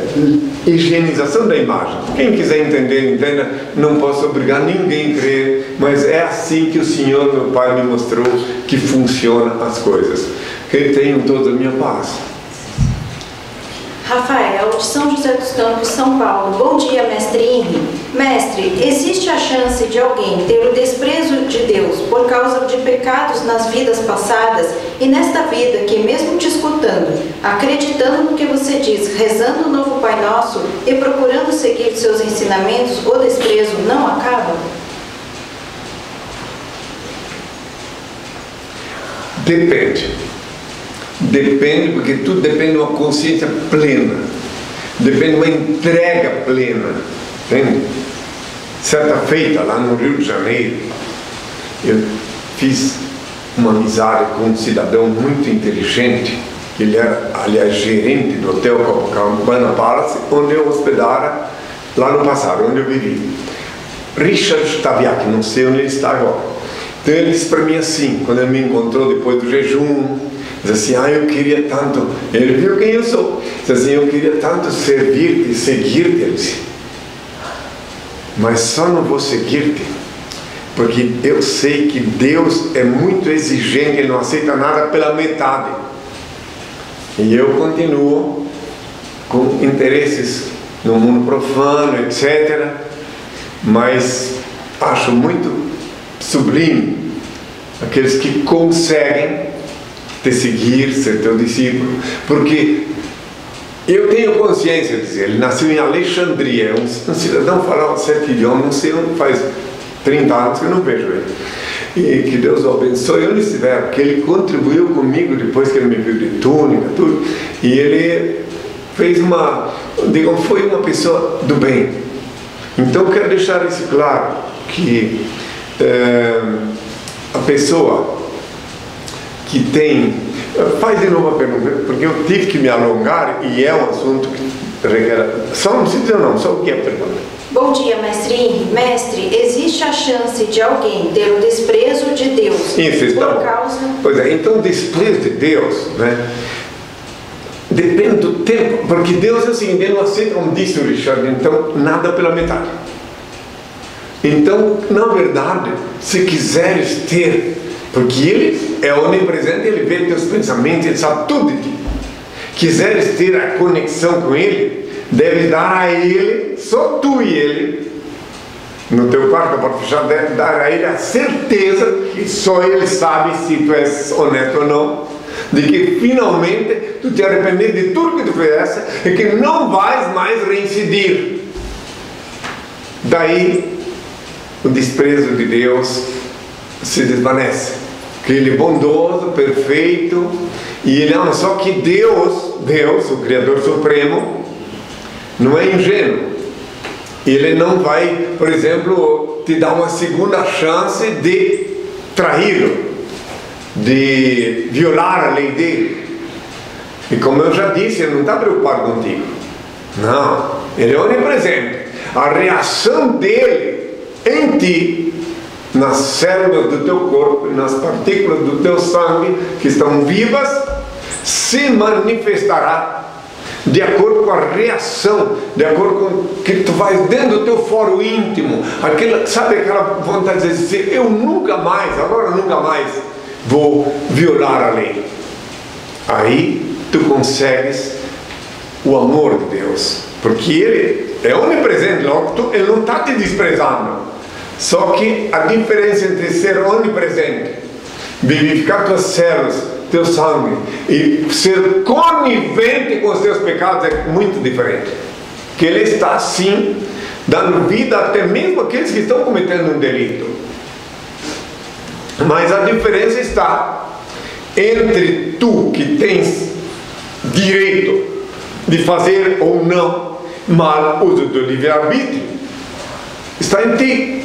higienização da imagem. Quem quiser entender, entenda. Não posso obrigar ninguém a crer, mas é assim que o Senhor, meu Pai, me mostrou que funcionam as coisas. Que tenham toda a minha paz. Rafael, de São José dos Campos, São Paulo. Bom dia, mestre Henrique. Mestre, existe a chance de alguém ter o desprezo de Deus por causa de pecados nas vidas passadas e nesta vida que, mesmo te escutando, acreditando no que você diz, rezando o novo Pai Nosso e procurando seguir seus ensinamentos, o desprezo não acaba? Depende. Depende, porque tudo depende de uma consciência plena. Depende de uma entrega plena. Entende? Certa feita, lá no Rio de Janeiro, eu fiz uma amizade com um cidadão muito inteligente. Ele era, aliás, gerente do hotel Copacabana Palace, onde eu hospedara lá no passado, onde eu vivi. Richard Staviak, não sei onde ele está agora. Então ele disse para mim assim, quando ele me encontrou depois do jejum, disse assim, ah, eu queria tanto, ele viu quem eu sou, disse assim, eu queria tanto servir-te e seguir-te, ele disse, mas só não vou seguir-te, porque eu sei que Deus é muito exigente, Ele não aceita nada pela metade. E eu continuo com interesses no mundo profano, etcétera, mas acho muito sublime aqueles que conseguem te seguir, ser teu discípulo, porque eu tenho consciência de dizer, ele nasceu em Alexandria, um cidadão falava sete idiomas, não sei, faz trinta anos que eu não vejo ele, e que Deus o abençoe onde estiver, porque ele contribuiu comigo depois que ele me viu de túnica, tudo, e ele fez uma, digam, foi uma pessoa do bem. Então eu quero deixar isso claro, que É, a pessoa que tem... Faz de novo a pergunta, porque eu tive que me alongar e é um assunto que requer... Só não precisa não, só o que é a pergunta. Bom dia, mestre Henrique. Mestre, existe a chance de alguém ter o desprezo de Deus? Isso, então, por causa... Pois é, então o desprezo de Deus, né? Depende do tempo, porque Deus é o seguinte, Ele não aceita, como disse o Richard, então nada pela metade. Então, na verdade, se quiseres ter, porque Ele é onipresente, Ele vê teus pensamentos, Ele sabe tudo de ti. Quiseres ter a conexão com Ele, deves dar a Ele, só tu e Ele, no teu quarto, para fechar, deve dar a Ele a certeza que só Ele sabe se tu és honesto ou não. de que finalmente tu te arrependes de tudo que tu fizeste e que não vais mais reincidir. Daí o desprezo de Deus se desvanece, que Ele é bondoso, perfeito, e Ele ama. Só que Deus, Deus, o Criador Supremo, não é ingênuo. Ele não vai, por exemplo, te dar uma segunda chance de traí-lo, de violar a lei dele. E como eu já disse, Ele não está preocupado contigo. Não, Ele é onipresente. A reação dele em ti, nas células do teu corpo, nas partículas do teu sangue que estão vivas, se manifestará de acordo com a reação, de acordo com o que tu vais dentro do teu foro íntimo. Aquela, sabe aquela vontade de dizer, eu nunca mais, agora nunca mais vou violar a lei. Aí tu consegues o amor de Deus, porque Ele é onipresente, logo tu, Ele não está te desprezando. Só que a diferença entre ser onipresente, vivificar tuas células, teu sangue, e ser conivente com os teus pecados é muito diferente. Que Ele está sim dando vida até mesmo aqueles que estão cometendo um delito, mas a diferença está entre tu, que tens direito de fazer ou não mal uso do livre-arbítrio, está em ti.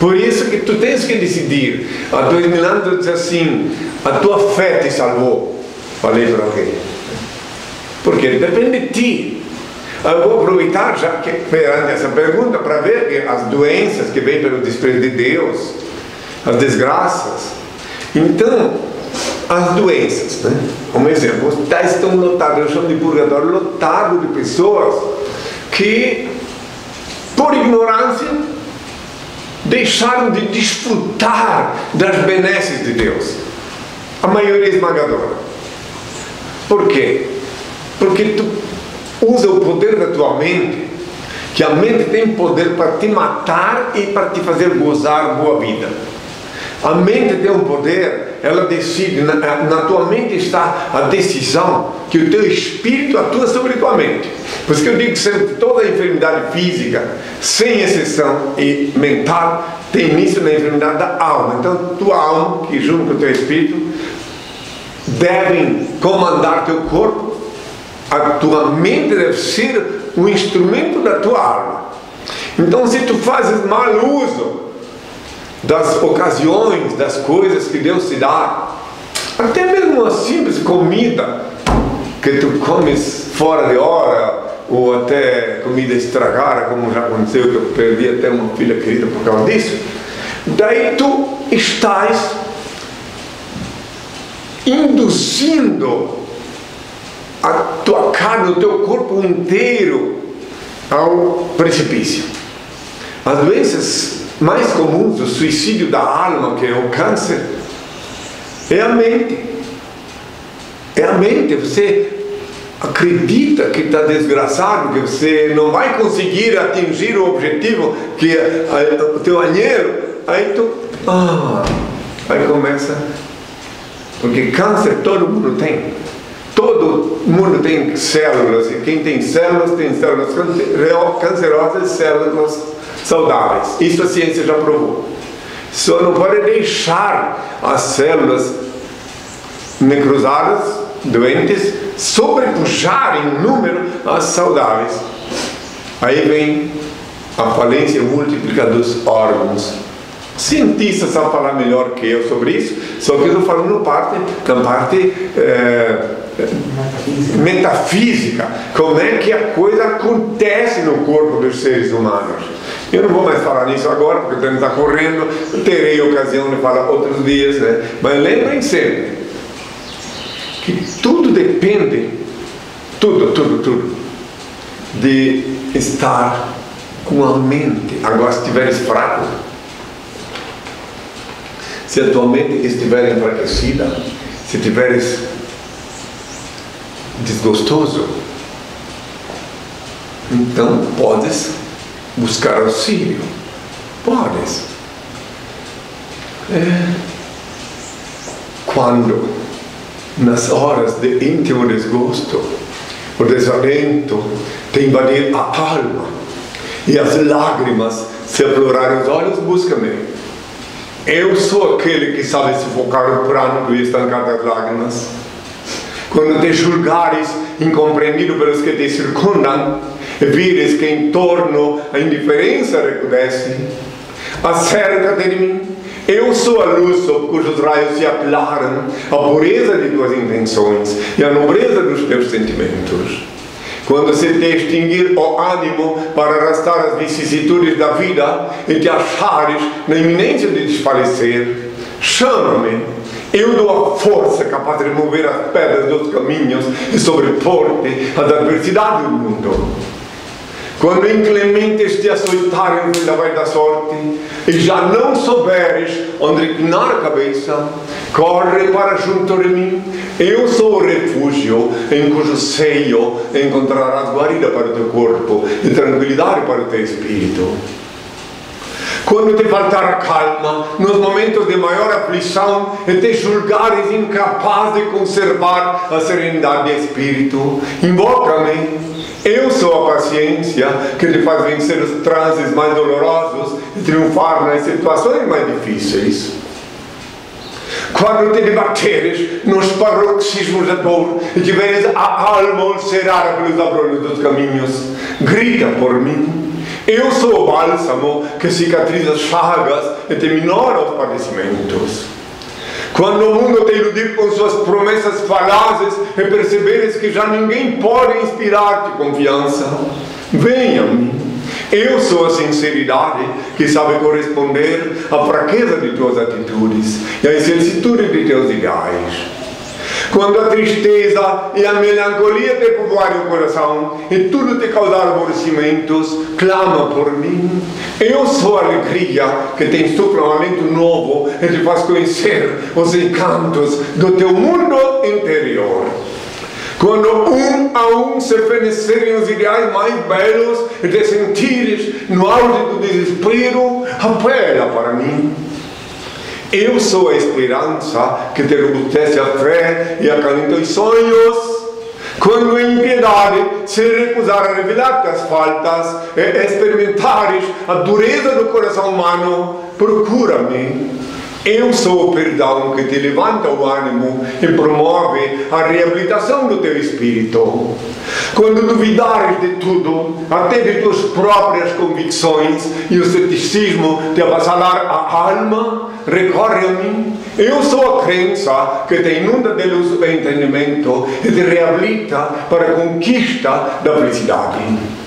Por isso que tu tens que decidir. Há dois mil anos eu disse assim, a tua fé te salvou. Falei para alguém. Porque depende de ti. Eu vou aproveitar, já que perante essa pergunta, para ver que as doenças que vêm pelo desprezo de Deus, as desgraças. Então, as doenças, né? Como exemplo, os tais estão lotados, eu chamo de purgatório, lotado de pessoas que, por ignorância, deixaram de desfrutar das benesses de Deus. A maioria esmagadora. Por quê? Porque tu usa o poder da tua mente, que a mente tem poder para te matar e para te fazer gozar boa vida. A mente tem um poder, ela decide, na, na tua mente está a decisão que o teu espírito atua sobre a tua mente. Por isso que eu digo sempre, toda enfermidade física, sem exceção, e mental, tem início na enfermidade da alma. Então, tua alma, que junto com o teu espírito, devem comandar teu corpo, a tua mente deve ser um instrumento da tua alma. Então, se tu fazes mau uso das ocasiões, das coisas que Deus te dá, até mesmo uma simples comida que tu comes fora de hora, ou até comida estragada, como já aconteceu, que eu perdi até uma filha querida por causa disso. Daí tu estás induzindo a tua carne, o teu corpo inteiro ao precipício. As doenças mais comuns, o suicídio da alma, que é o câncer, é a mente. É a mente. Você acredita que está desgraçado, que você não vai conseguir atingir o objetivo, que é o teu alheio. Aí tu, ah, aí começa. Porque câncer todo mundo tem. Todo mundo tem células. E quem tem células, tem células cancerosas e células saudáveis. Isso a ciência já provou. Só não pode deixar as células necrosadas, doentes, sobrepujar em número as saudáveis. Aí vem a falência múltipla dos órgãos. Cientistas vão falar melhor que eu sobre isso, só que eu estou falando na parte, na parte é, metafísica. metafísica. Como é que a coisa acontece no corpo dos seres humanos. Eu não vou mais falar nisso agora, porque o tempo está correndo. Terei ocasião de falar outros dias, né? Mas lembrem sempre que tudo depende, tudo, tudo, tudo, de estar com a mente. Agora, se estiveres fraco, se a tua mente estiver enfraquecida, se estiveres desgostoso, então podes buscar auxílio. Podes. É. Quando nas horas de íntimo desgosto, o desalento te invadir a alma e as lágrimas se aflorarem os olhos, busca-me. Eu sou aquele que sabe sufocar o pranto e estancar as lágrimas. Quando te julgares incompreendido pelos que te circundam, vires que em torno a indiferença recrudesce, acerca-te de mim. Eu sou a luz sob cujos raios se aplaram a pureza de tuas intenções e a nobreza dos teus sentimentos. Quando se te extinguir o ânimo para arrastar as vicissitudes da vida e te achares na iminência de desfalecer, chama-me. Eu dou a força capaz de remover as pedras dos caminhos e sobrepor-te à adversidade do mundo. Quando inclementes te açoitarem pela vai da sorte e já não souberes onde inclinar a cabeça, corre para junto de mim. Eu sou o refúgio em cujo seio encontrarás guarida para o teu corpo e tranquilidade para o teu espírito. Quando te faltar a calma nos momentos de maior aflição e te julgares incapaz de conservar a serenidade de espírito, invoca-me. Eu sou a paciência que te faz vencer os transes mais dolorosos e triunfar nas situações mais difíceis. Quando te debateres nos paroxismos da dor e tiveres a alma ulcerada pelos abrolhos dos caminhos, grita por mim. Eu sou o bálsamo que cicatriza as chagas e te minora os padecimentos. Quando o mundo te iludir com suas promessas falazes e perceberes que já ninguém pode inspirar-te confiança, venha a mim. Eu sou a sinceridade que sabe corresponder à fraqueza de tuas atitudes e à excelsitude de teus ideais. Quando a tristeza e a melancolia te povoarem o coração e tudo te causar aborrecimentos, clama por mim. Eu sou a alegria que te insufla um alento novo e te faz conhecer os encantos do teu mundo interior. Quando um a um se fenecerem os ideais mais belos e te sentires no auge do desespero, apela para mim. Eu sou a esperança que te robustece a fé e acalenta os sonhos. Quando a impiedade se recusar a revelar-te as faltas e experimentares a dureza do coração humano, procura-me. Eu sou o perdão que te levanta o ânimo e promove a reabilitação do teu espírito. Quando duvidares de tudo, até de tuas próprias convicções, e o ceticismo te avassalar a alma, recorre a mim. Eu sou a crença que te inunda de luz e entendimento e te reabilita para a conquista da felicidade.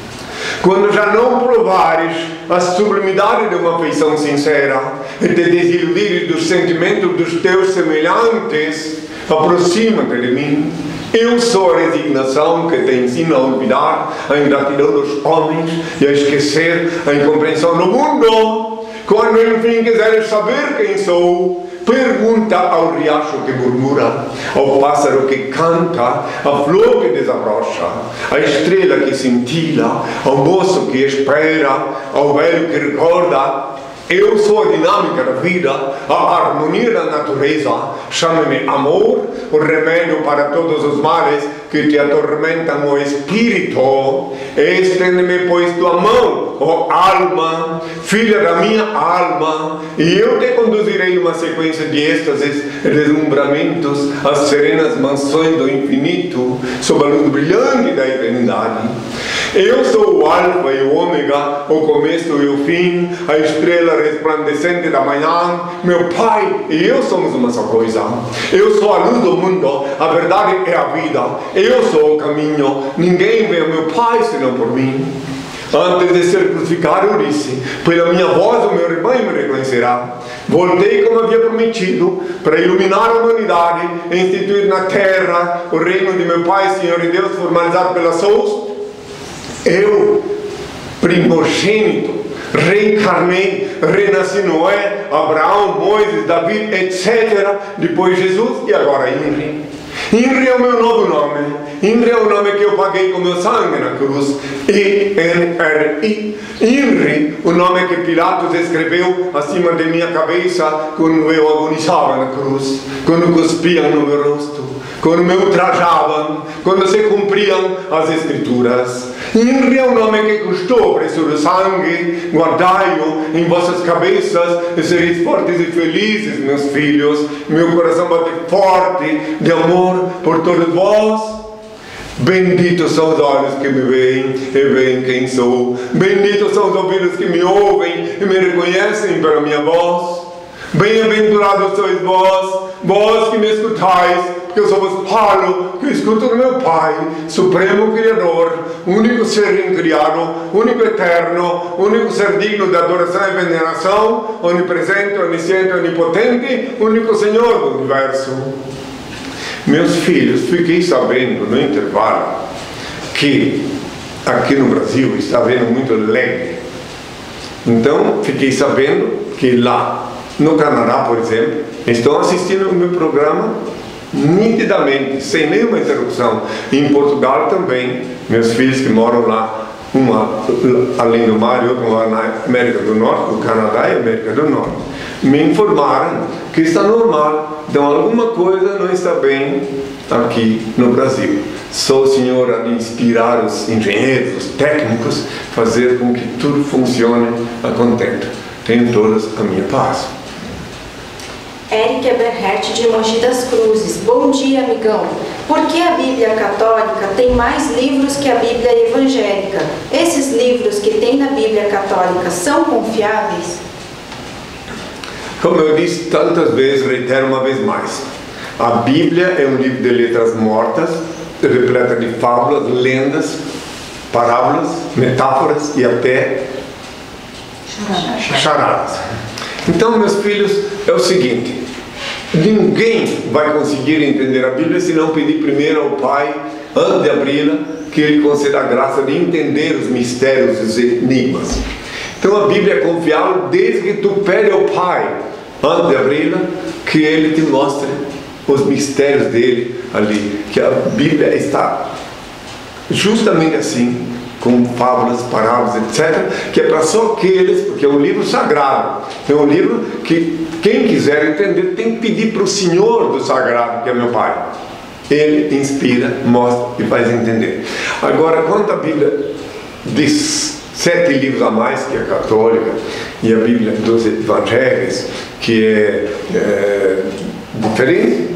Quando já não provares a sublimidade de uma afeição sincera e te desiludires dos sentimentos dos teus semelhantes, aproxima-te de mim. Eu sou a resignação que te ensina a olvidar a ingratidão dos homens e a esquecer a incompreensão do mundo. Quando enfim quiseres saber quem sou, pergunta ao riacho que murmura, ao pássaro que canta, à flor que desabrocha, à estrela que cintila, ao moço que espera, ao velho que recorda. Eu sou a dinâmica da vida, a harmonia da natureza. Chame-me amor, o remédio para todos os males que te atormentam o espírito. Estende-me, pois, tua mão, ó alma, filha da minha alma, e eu te conduzirei uma sequência de êxtases e deslumbramentos às serenas mansões do infinito, sob a luz brilhante da eternidade. Eu sou o alfa e o ômega, o começo e o fim, a estrela resplandecente da manhã. Meu Pai e eu somos uma só coisa. Eu sou a luz do mundo, a verdade é a vida. Eu sou o caminho, ninguém vê o meu Pai senão por mim. Antes de ser crucificado, eu disse: pela minha voz o meu rebanho me reconhecerá. Voltei como havia prometido, para iluminar a humanidade e instituir na terra o reino de meu Pai, Senhor e Deus, formalizado pela Sous. Eu, primogênito, reencarnei, renasci Noé, Abraão, Moisés, Davi, etcétera, depois Jesus e agora Henrique. Inri é o meu novo nome. Inri é o nome que eu paguei com meu sangue na cruz. I N R I. Inri, o nome que Pilatos escreveu acima de minha cabeça quando eu agonizava na cruz, quando cuspiam no meu rosto, quando me ultrajavam, quando se cumpriam as escrituras. Inri é o nome que custou o preço do sangue. Guardai-o em vossas cabeças e sereis fortes e felizes, meus filhos. Meu coração bate forte de amor por todos vós. Benditos são os olhos que me veem e veem quem sou. Benditos são os ouvidos que me ouvem e me reconhecem pela minha voz. Bem-aventurados sois vós, vós que me escutais, porque eu sou o Paulo, que eu escuto do meu Pai, Supremo Criador, único ser incriado, único eterno, único ser digno de adoração e veneração, onipresente, onisciente, onipotente, único Senhor do Universo. Meus filhos, fiquei sabendo no intervalo que aqui no Brasil está havendo muito dengue. Então, fiquei sabendo que lá no Canadá, por exemplo, estão assistindo o meu programa nitidamente, sem nenhuma interrupção. Em Portugal também, meus filhos que moram lá, uma além do mar e outra lá na América do Norte, no Canadá e América do Norte, me informaram que está normal. Então alguma coisa não está bem aqui no Brasil. Sou o Senhor a inspirar os engenheiros, os técnicos, fazer com que tudo funcione a contento. Tenho todas a minha paz. Eric Eberhardt de Mogi das Cruzes. Bom dia, amigão. Por que a Bíblia Católica tem mais livros que a Bíblia Evangélica? Esses livros que tem na Bíblia Católica são confiáveis? Como eu disse tantas vezes, reitero uma vez mais. A Bíblia é um livro de letras mortas, repleta de fábulas, lendas, parábolas, metáforas e até charadas. Então, meus filhos, é o seguinte. Ninguém vai conseguir entender a Bíblia se não pedir primeiro ao Pai, antes de abri-la, que Ele conceda a graça de entender os mistérios e os enigmas. Então a Bíblia é confiável desde que tu pede ao Pai, antes de abri-la, que Ele te mostre os mistérios dele ali. Que a Bíblia está justamente assim, com fábulas, parábolas, etcétera, que é para só aqueles, porque é um livro sagrado. É um livro que quem quiser entender tem que pedir para o Senhor do Sagrado, que é meu Pai. Ele inspira, mostra e faz entender. Agora, quanto a Bíblia de sete livros a mais, que é a católica, e a Bíblia dos Evangelhos, que é, é diferente,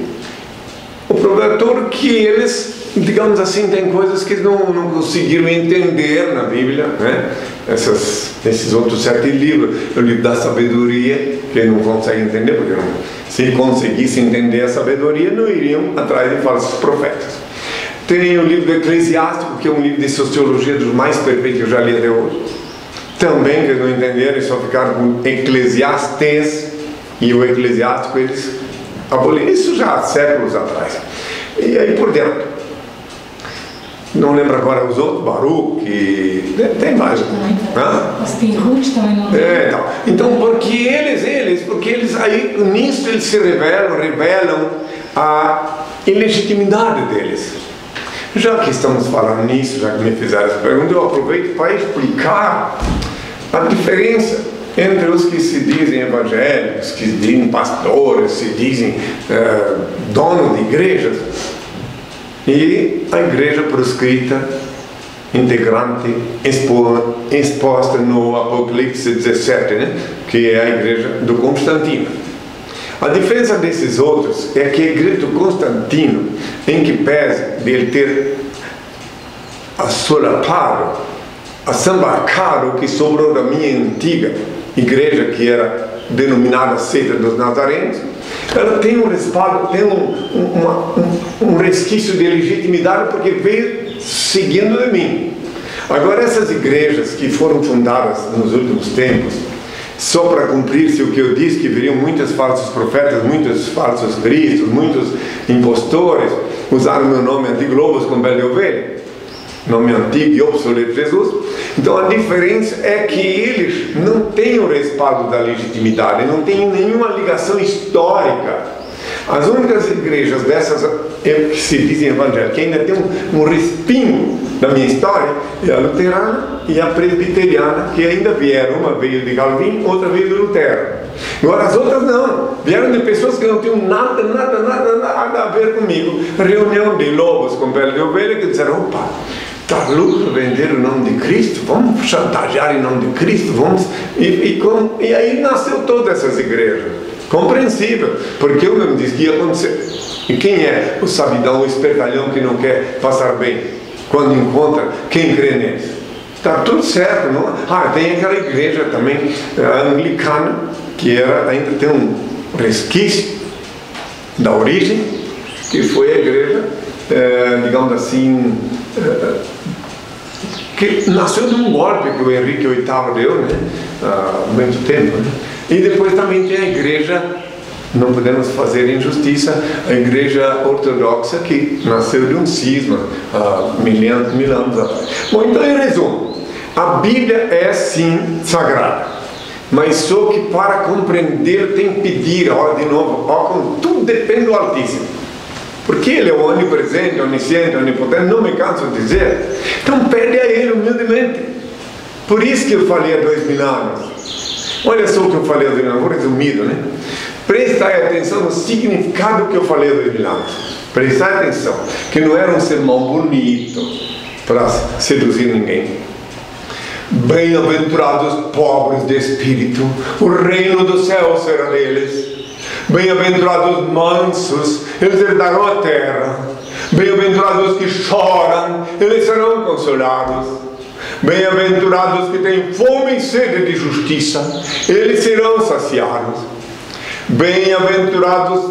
o problema é todo que eles, digamos assim, tem coisas que não, não conseguiram entender na Bíblia, né? Essas, esses outros sete livros, o livro da sabedoria, que não conseguem entender, porque não, se conseguissem entender a sabedoria, não iriam atrás de falsos profetas. Tem o livro do Eclesiástico, que é um livro de sociologia dos mais perfeitos que eu já li até hoje. Também, que não entenderam, só ficaram com Eclesiastes, e o Eclesiástico eles aboliram, isso já há séculos atrás. E aí por dentro. Não lembro agora os outros, Baruch, que tem mais. Mas tem Ruth também, não é? Então, então porque eles, eles, porque eles aí, nisso eles se revelam, revelam a ilegitimidade deles. Já que estamos falando nisso, já que me fizeram essa pergunta, eu aproveito para explicar a diferença entre os que se dizem evangélicos, que se dizem pastores, se dizem eh, donos de igrejas, e a igreja proscrita, integrante, expo, exposta no Apocalipse dezessete, né? Que é a igreja do Constantino. A diferença desses outros é que a igreja do Constantino, em que pese de ele ter assolapado, assambarcado o que sobrou da minha antiga igreja, que era denominada seita dos nazarenos, ela tem um respaldo, tem um, uma, um, um resquício de legitimidade, porque veio seguindo de mim. Agora, essas igrejas que foram fundadas nos últimos tempos, só para cumprir-se o que eu disse, que viriam muitos falsos profetas, muitos falsos cristos, muitos impostores, usaram meu nome antigo, lobos com pele de ovelha, nome antigo e obsoleto de Jesus. Então a diferença é que eles não têm o respaldo da legitimidade, não têm nenhuma ligação histórica As únicas igrejas dessas que se dizem evangélicas, que ainda tem um, um respingo da minha história, é a luterana e a presbiteriana, que ainda vieram, uma veio de Calvino, outra veio de Lutero. Agora as outras não, vieram de pessoas que não tinham nada, nada, nada, nada a ver comigo. Reunião de lobos com pele de ovelha que disseram, opa, está louco vender o nome de Cristo, vamos chantagear em nome de Cristo, vamos... E, e, com... e aí nasceu todas essas igrejas. Compreensível, porque eu mesmo disse que ia acontecer. E quem é o sabidão, o espertalhão que não quer passar bem quando encontra quem crê nele? Está tudo certo, não? Ah, tem aquela igreja também anglicana, que era, ainda tem um resquício da origem, que foi a igreja, é, digamos assim, é, que nasceu de um golpe que o Henrique oitavo deu, né? Há muito tempo, né? E depois também tem a igreja, não podemos fazer injustiça, a igreja ortodoxa que nasceu de um cisma há milhares, mil anos atrás. Bom, então em resumo, a Bíblia é sim sagrada, mas só que para compreender tem que pedir, ó, de novo, ó, tudo depende do Altíssimo. Porque Ele é o onipresente, onisciente, onipotente, não me canso de dizer. Então pede a Ele humildemente. Por isso que eu falei há dois mil anos. Olha só o que eu falei do milagre, resumido, né? Prestai atenção no significado que eu falei do milagre. Prestai atenção, que não era um sermão bonito para seduzir ninguém. Bem-aventurados pobres de espírito, o reino do céu será deles. Bem-aventurados mansos, eles herdarão a terra. Bem-aventurados que choram, eles serão consolados. Bem-aventurados que têm fome e sede de justiça, eles serão saciados. Bem-aventurados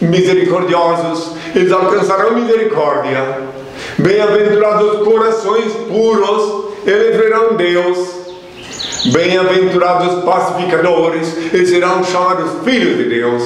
misericordiosos, eles alcançarão misericórdia. Bem-aventurados corações puros, eles verão Deus. Bem-aventurados pacificadores, eles serão chamados filhos de Deus.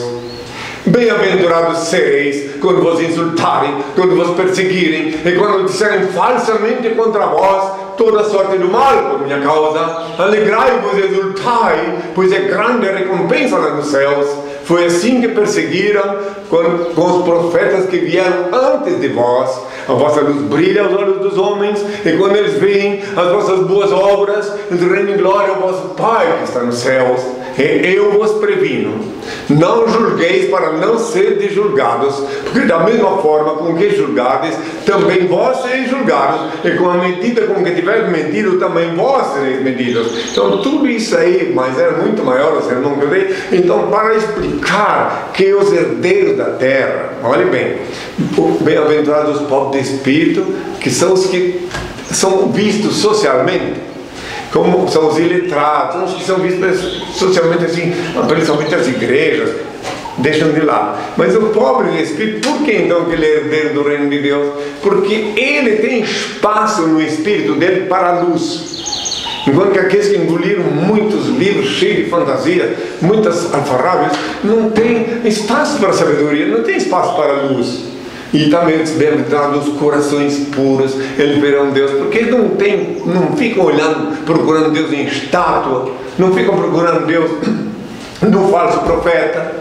Bem-aventurados sereis quando vos insultarem, quando vos perseguirem e quando disserem falsamente contra vós toda sorte do mal por minha causa. Alegrai-vos e exultai, pois é grande a recompensa lá nos céus. Foi assim que perseguiram com, com os profetas que vieram antes de vós. A vossa luz brilha aos olhos dos homens, e quando eles veem as vossas boas obras, eles rendem glória ao vosso Pai que está nos céus. E eu vos previno, não julgueis para não seres julgados, porque da mesma forma com que julgades, também vós sereis julgados, e com a medida com que tiveres medido, também vós sereis medidos. Então tudo isso aí, mas era muito maior o sermão que eu dei. Então, para explicar que os herdeiros da terra, olhe bem, bem-aventurados os pobres de espírito, que são os que são vistos socialmente como são os iletrados, são os que são vistos socialmente assim, principalmente as igrejas, deixam de lado. Mas o pobre de espírito, por que então que ele é herdeiro do reino de Deus? Porque ele tem espaço no espírito dele para a luz. Enquanto que aqueles que engoliram muitos livros cheios de fantasia, muitas alfarrábias, não tem espaço para a sabedoria, não tem espaço para a luz. E também os bem-aventurados os corações puros, eles verão Deus, porque eles não, tem, não ficam olhando, procurando Deus em estátua, não ficam procurando Deus no falso profeta.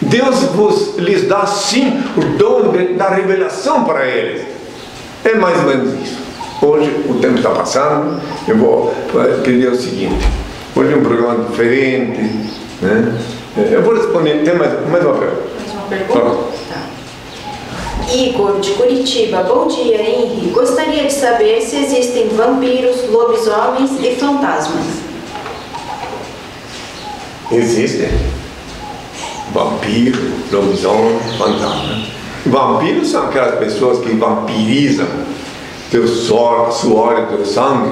Deus vos, lhes dá sim o dom de, da revelação para eles. É mais ou menos isso. Hoje o tempo está passando, eu vou pedir o seguinte, hoje é um programa diferente, né? Eu vou responder, tem mais, mais uma pergunta? Mais uma pergunta? Igor, de Curitiba. Bom dia, Henrique. Gostaria de saber se existem vampiros, lobisomens e fantasmas. Existem. Vampiro, lobisomem, fantasma. Vampiros são aquelas pessoas que vampirizam teu suor, suor e teu sangue,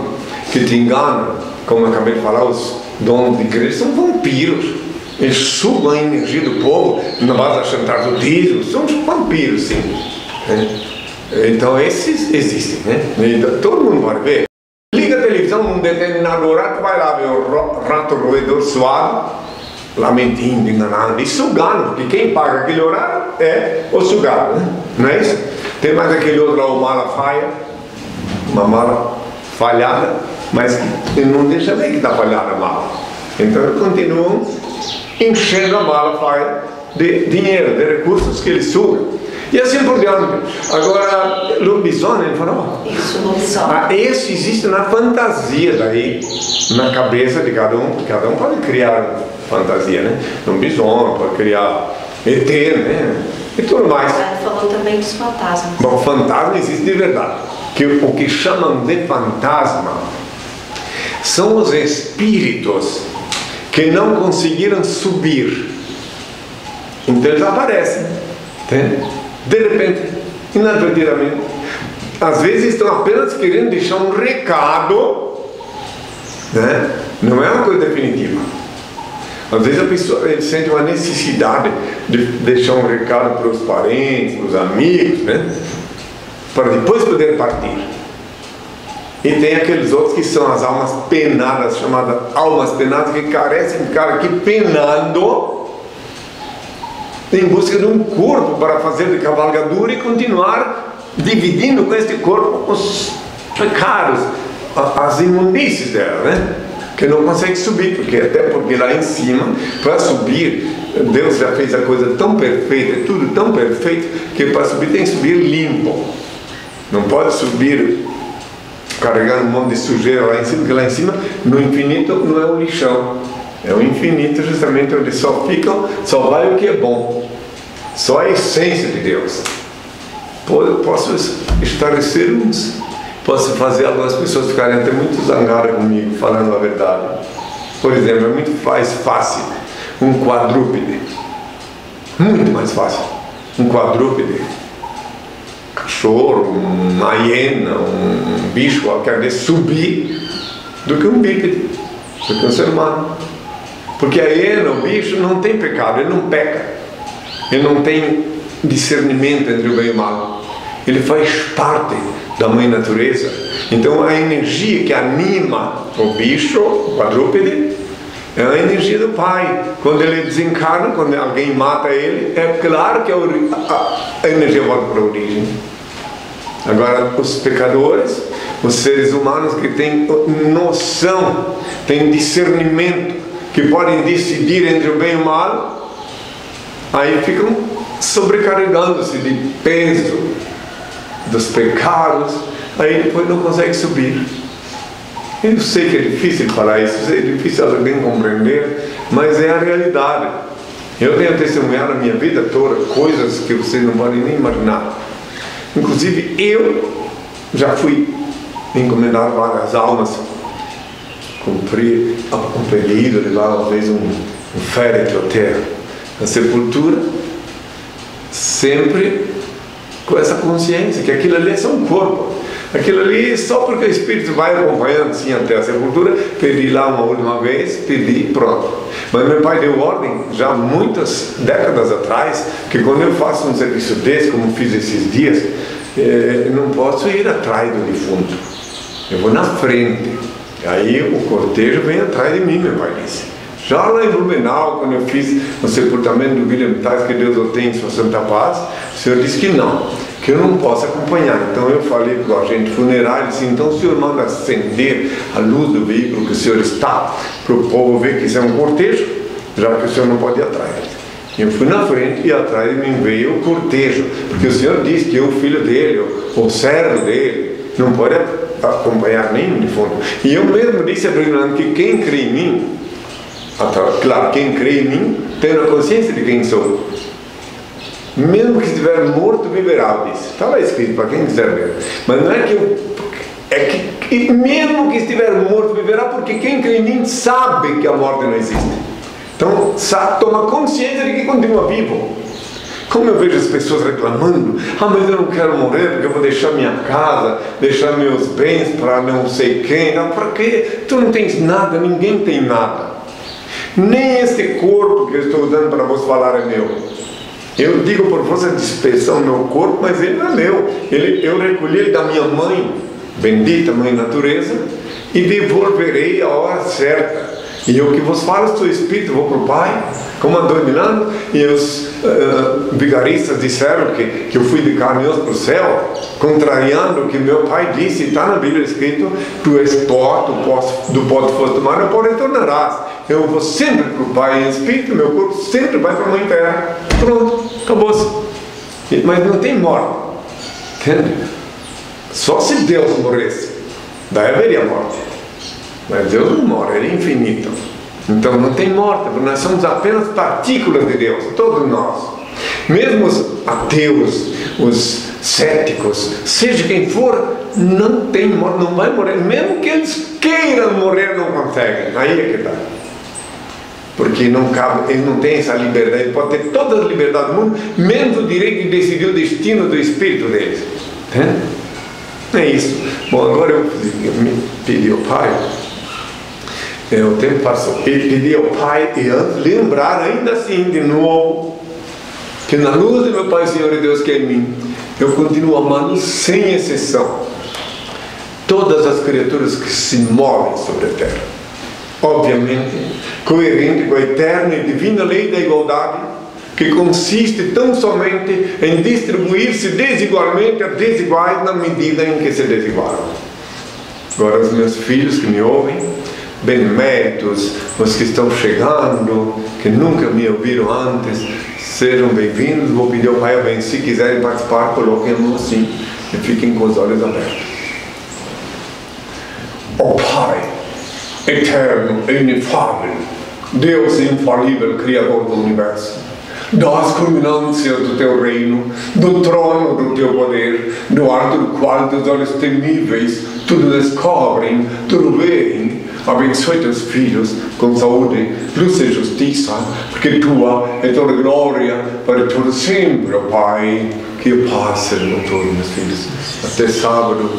que te enganam. Como eu acabei de falar, os donos de igreja são vampiros. Eles sugam a energia do povo na base da chantagem do dízimo. São os vampiros, sim. É. Então, esses existem, né? Então, todo mundo vai ver. Liga a televisão, um determinado rato vai lá ver o rato roedor suado, lamentindo, enganando e sugando, porque quem paga aquele horário é o sugado, né? Não é isso? Tem mais aquele outro lá, o Malafaia, uma mala falhada, mas que não deixa ver que está falhada a mala. Então, continuam enchendo a mala, de dinheiro, de recursos que eles sugam. E assim por diante. Agora, lobisomem, ele falou. Isso, lobisomem. Ah, isso existe na fantasia, daí, na cabeça de cada um. Cada um pode criar fantasia, né? Lobisomem, pode criar E T, né? E tudo mais. Ele falou também dos fantasmas. Bom, fantasma existe de verdade. Que o que chamam de fantasma são os espíritos que não conseguiram subir. Então eles aparecem. Entende? De repente, inadvertidamente, às vezes estão apenas querendo deixar um recado, né? Não é uma coisa definitiva. Às vezes a pessoa ele sente uma necessidade de deixar um recado para os parentes, para os amigos, né? Para depois poder partir. E tem aqueles outros que são as almas penadas, chamadas almas penadas, que carecem de cara aqui penando, em busca de um corpo para fazer de cavalgadura e continuar dividindo com este corpo os pecados, as imundícies dela, né? Que não consegue subir, porque até porque lá em cima, para subir, Deus já fez a coisa tão perfeita, tudo tão perfeito, que para subir tem que subir limpo. Não pode subir carregando um monte de sujeira lá em cima, porque lá em cima, no infinito, não é um lixão. É o infinito, justamente onde só ficam, só vai o que é bom. Só a essência de Deus. Eu posso esclarecer uns, posso fazer algumas pessoas ficarem até muito zangadas comigo, falando a verdade. Por exemplo, é muito mais fácil um quadrúpede. Muito mais fácil. Um quadrúpede. Cachorro, uma hiena, um bicho qualquer de subir, do que um bípede, do que um ser humano. Porque a hiena, o bicho, não tem pecado, ele não peca. Ele não tem discernimento entre o bem e o mal. Ele faz parte da mãe natureza. Então a energia que anima o bicho, o quadrúpede, é a energia do pai. Quando ele desencarna, quando alguém mata ele, é claro que a energia volta para a origem. Agora, os pecadores, os seres humanos que têm noção, têm discernimento, que podem decidir entre o bem e o mal, aí ficam sobrecarregando-se de peso dos pecados, aí depois não conseguem subir. Eu sei que é difícil falar isso, é difícil alguém compreender, mas é a realidade. Eu tenho testemunhado a minha vida toda coisas que vocês não podem nem imaginar. Inclusive eu já fui encomendar várias almas, cumprir a um pedido, levar uma vez um, um féretro até a sepultura, sempre com essa consciência que aquilo ali é só um corpo, aquilo ali só porque o espírito vai acompanhando assim até a sepultura. Pedi lá uma última vez, pedi, pronto. Mas meu pai deu ordem já muitas décadas atrás que quando eu faço um serviço desse, como fiz esses dias, eh, não posso ir atrás do defunto, eu vou na frente. Aí o cortejo vem atrás de mim, meu pai disse. Já lá em Blumenau, quando eu fiz o sepultamento do William Tais, que Deus o tenha em sua santa paz, o senhor disse que não, que eu não posso acompanhar. Então eu falei com o agente funerário, disse, então o senhor manda acender a luz do veículo que o senhor está, para o povo ver que isso é um cortejo, já que o senhor não pode ir atrás. Eu fui na frente e atrás de mim veio o cortejo, porque o senhor disse que o filho dele, o servo dele, não pode acompanhar nenhum de fundo. E eu mesmo disse a Bruno que quem crê em mim, claro, quem crê em mim tem a consciência de quem sou, mesmo que estiver morto, viverá, disse. Está lá escrito para quem quiser ver. Mas não é que eu, é que mesmo que estiver morto, viverá, porque quem crê em mim sabe que a morte não existe. Então sabe, toma consciência de que continua vivo. Como eu vejo as pessoas reclamando, ah, mas eu não quero morrer porque eu vou deixar minha casa, deixar meus bens para não sei quem. Ah, para quê? Tu não tens nada, ninguém tem nada. Nem este corpo que eu estou usando para vos falar é meu. Eu digo por força de expressão meu corpo, mas ele não é meu. Ele, eu recolhi ele da minha mãe, bendita mãe natureza, e devolverei a hora certa. E eu que vos falo, estou espírito, vou para o Pai, como andou Milano, e os uh, vigaristas disseram que, que eu fui de carne e osso para o céu, contrariando o que meu Pai disse, está na Bíblia escrito: tu és pó, do pó tu foste tomado, do pó retornarás. Eu vou sempre para o Pai em espírito, meu corpo sempre vai para a Mãe Terra. Pronto, acabou-se. Mas não tem morte, entende? Só se Deus morresse, daí haveria morte. Mas Deus não morre, Ele é infinito. Então não tem morte, porque nós somos apenas partículas de Deus, todos nós. Mesmo os ateus, os céticos, seja quem for, não tem morte, não vai morrer. Mesmo que eles queiram morrer, não conseguem. Aí é que está. Porque não cabe, eles não têm essa liberdade. Ele pode ter toda a liberdade do mundo, menos o direito de decidir o destino do espírito deles. É isso. Bom, agora eu me pedi ao Pai. O tempo passou. Ele pediu ao Pai, e antes lembrar ainda assim de novo que na luz do meu Pai, Senhor e Deus, que é em mim, eu continuo amando sem exceção todas as criaturas que se movem sobre a terra, obviamente coerente com a eterna e divina lei da igualdade, que consiste tão somente em distribuir-se desigualmente a desiguais na medida em que se desigualam. Agora os meus filhos que me ouvem, beneméritos, os que estão chegando, que nunca me ouviram antes, sejam bem-vindos. Vou pedir ao Pai bem, se quiserem participar, coloquem a mão assim e fiquem com os olhos abertos. Ó Pai, eterno e inefável, Deus infalível, Criador do Universo, das culminâncias do Teu reino, do trono do Teu poder, do ar do qual Teus olhos temíveis tudo descobrem, tudo veem, abençoe Teus filhos com saúde, luz e justiça, porque Tua é Tua glória para todo sempre, Pai. Que eu passe no todos meus filhos, até sábado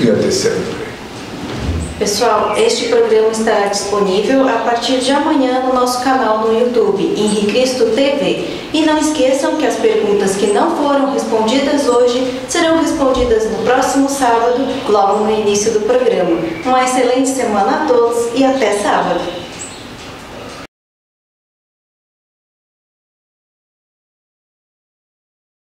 e até sempre. Pessoal, este programa estará disponível a partir de amanhã no nosso canal no YouTube, Inri Cristo T V. E não esqueçam que as perguntas que não foram respondidas hoje serão respondidas no próximo sábado, logo no início do programa. Uma excelente semana a todos e até sábado!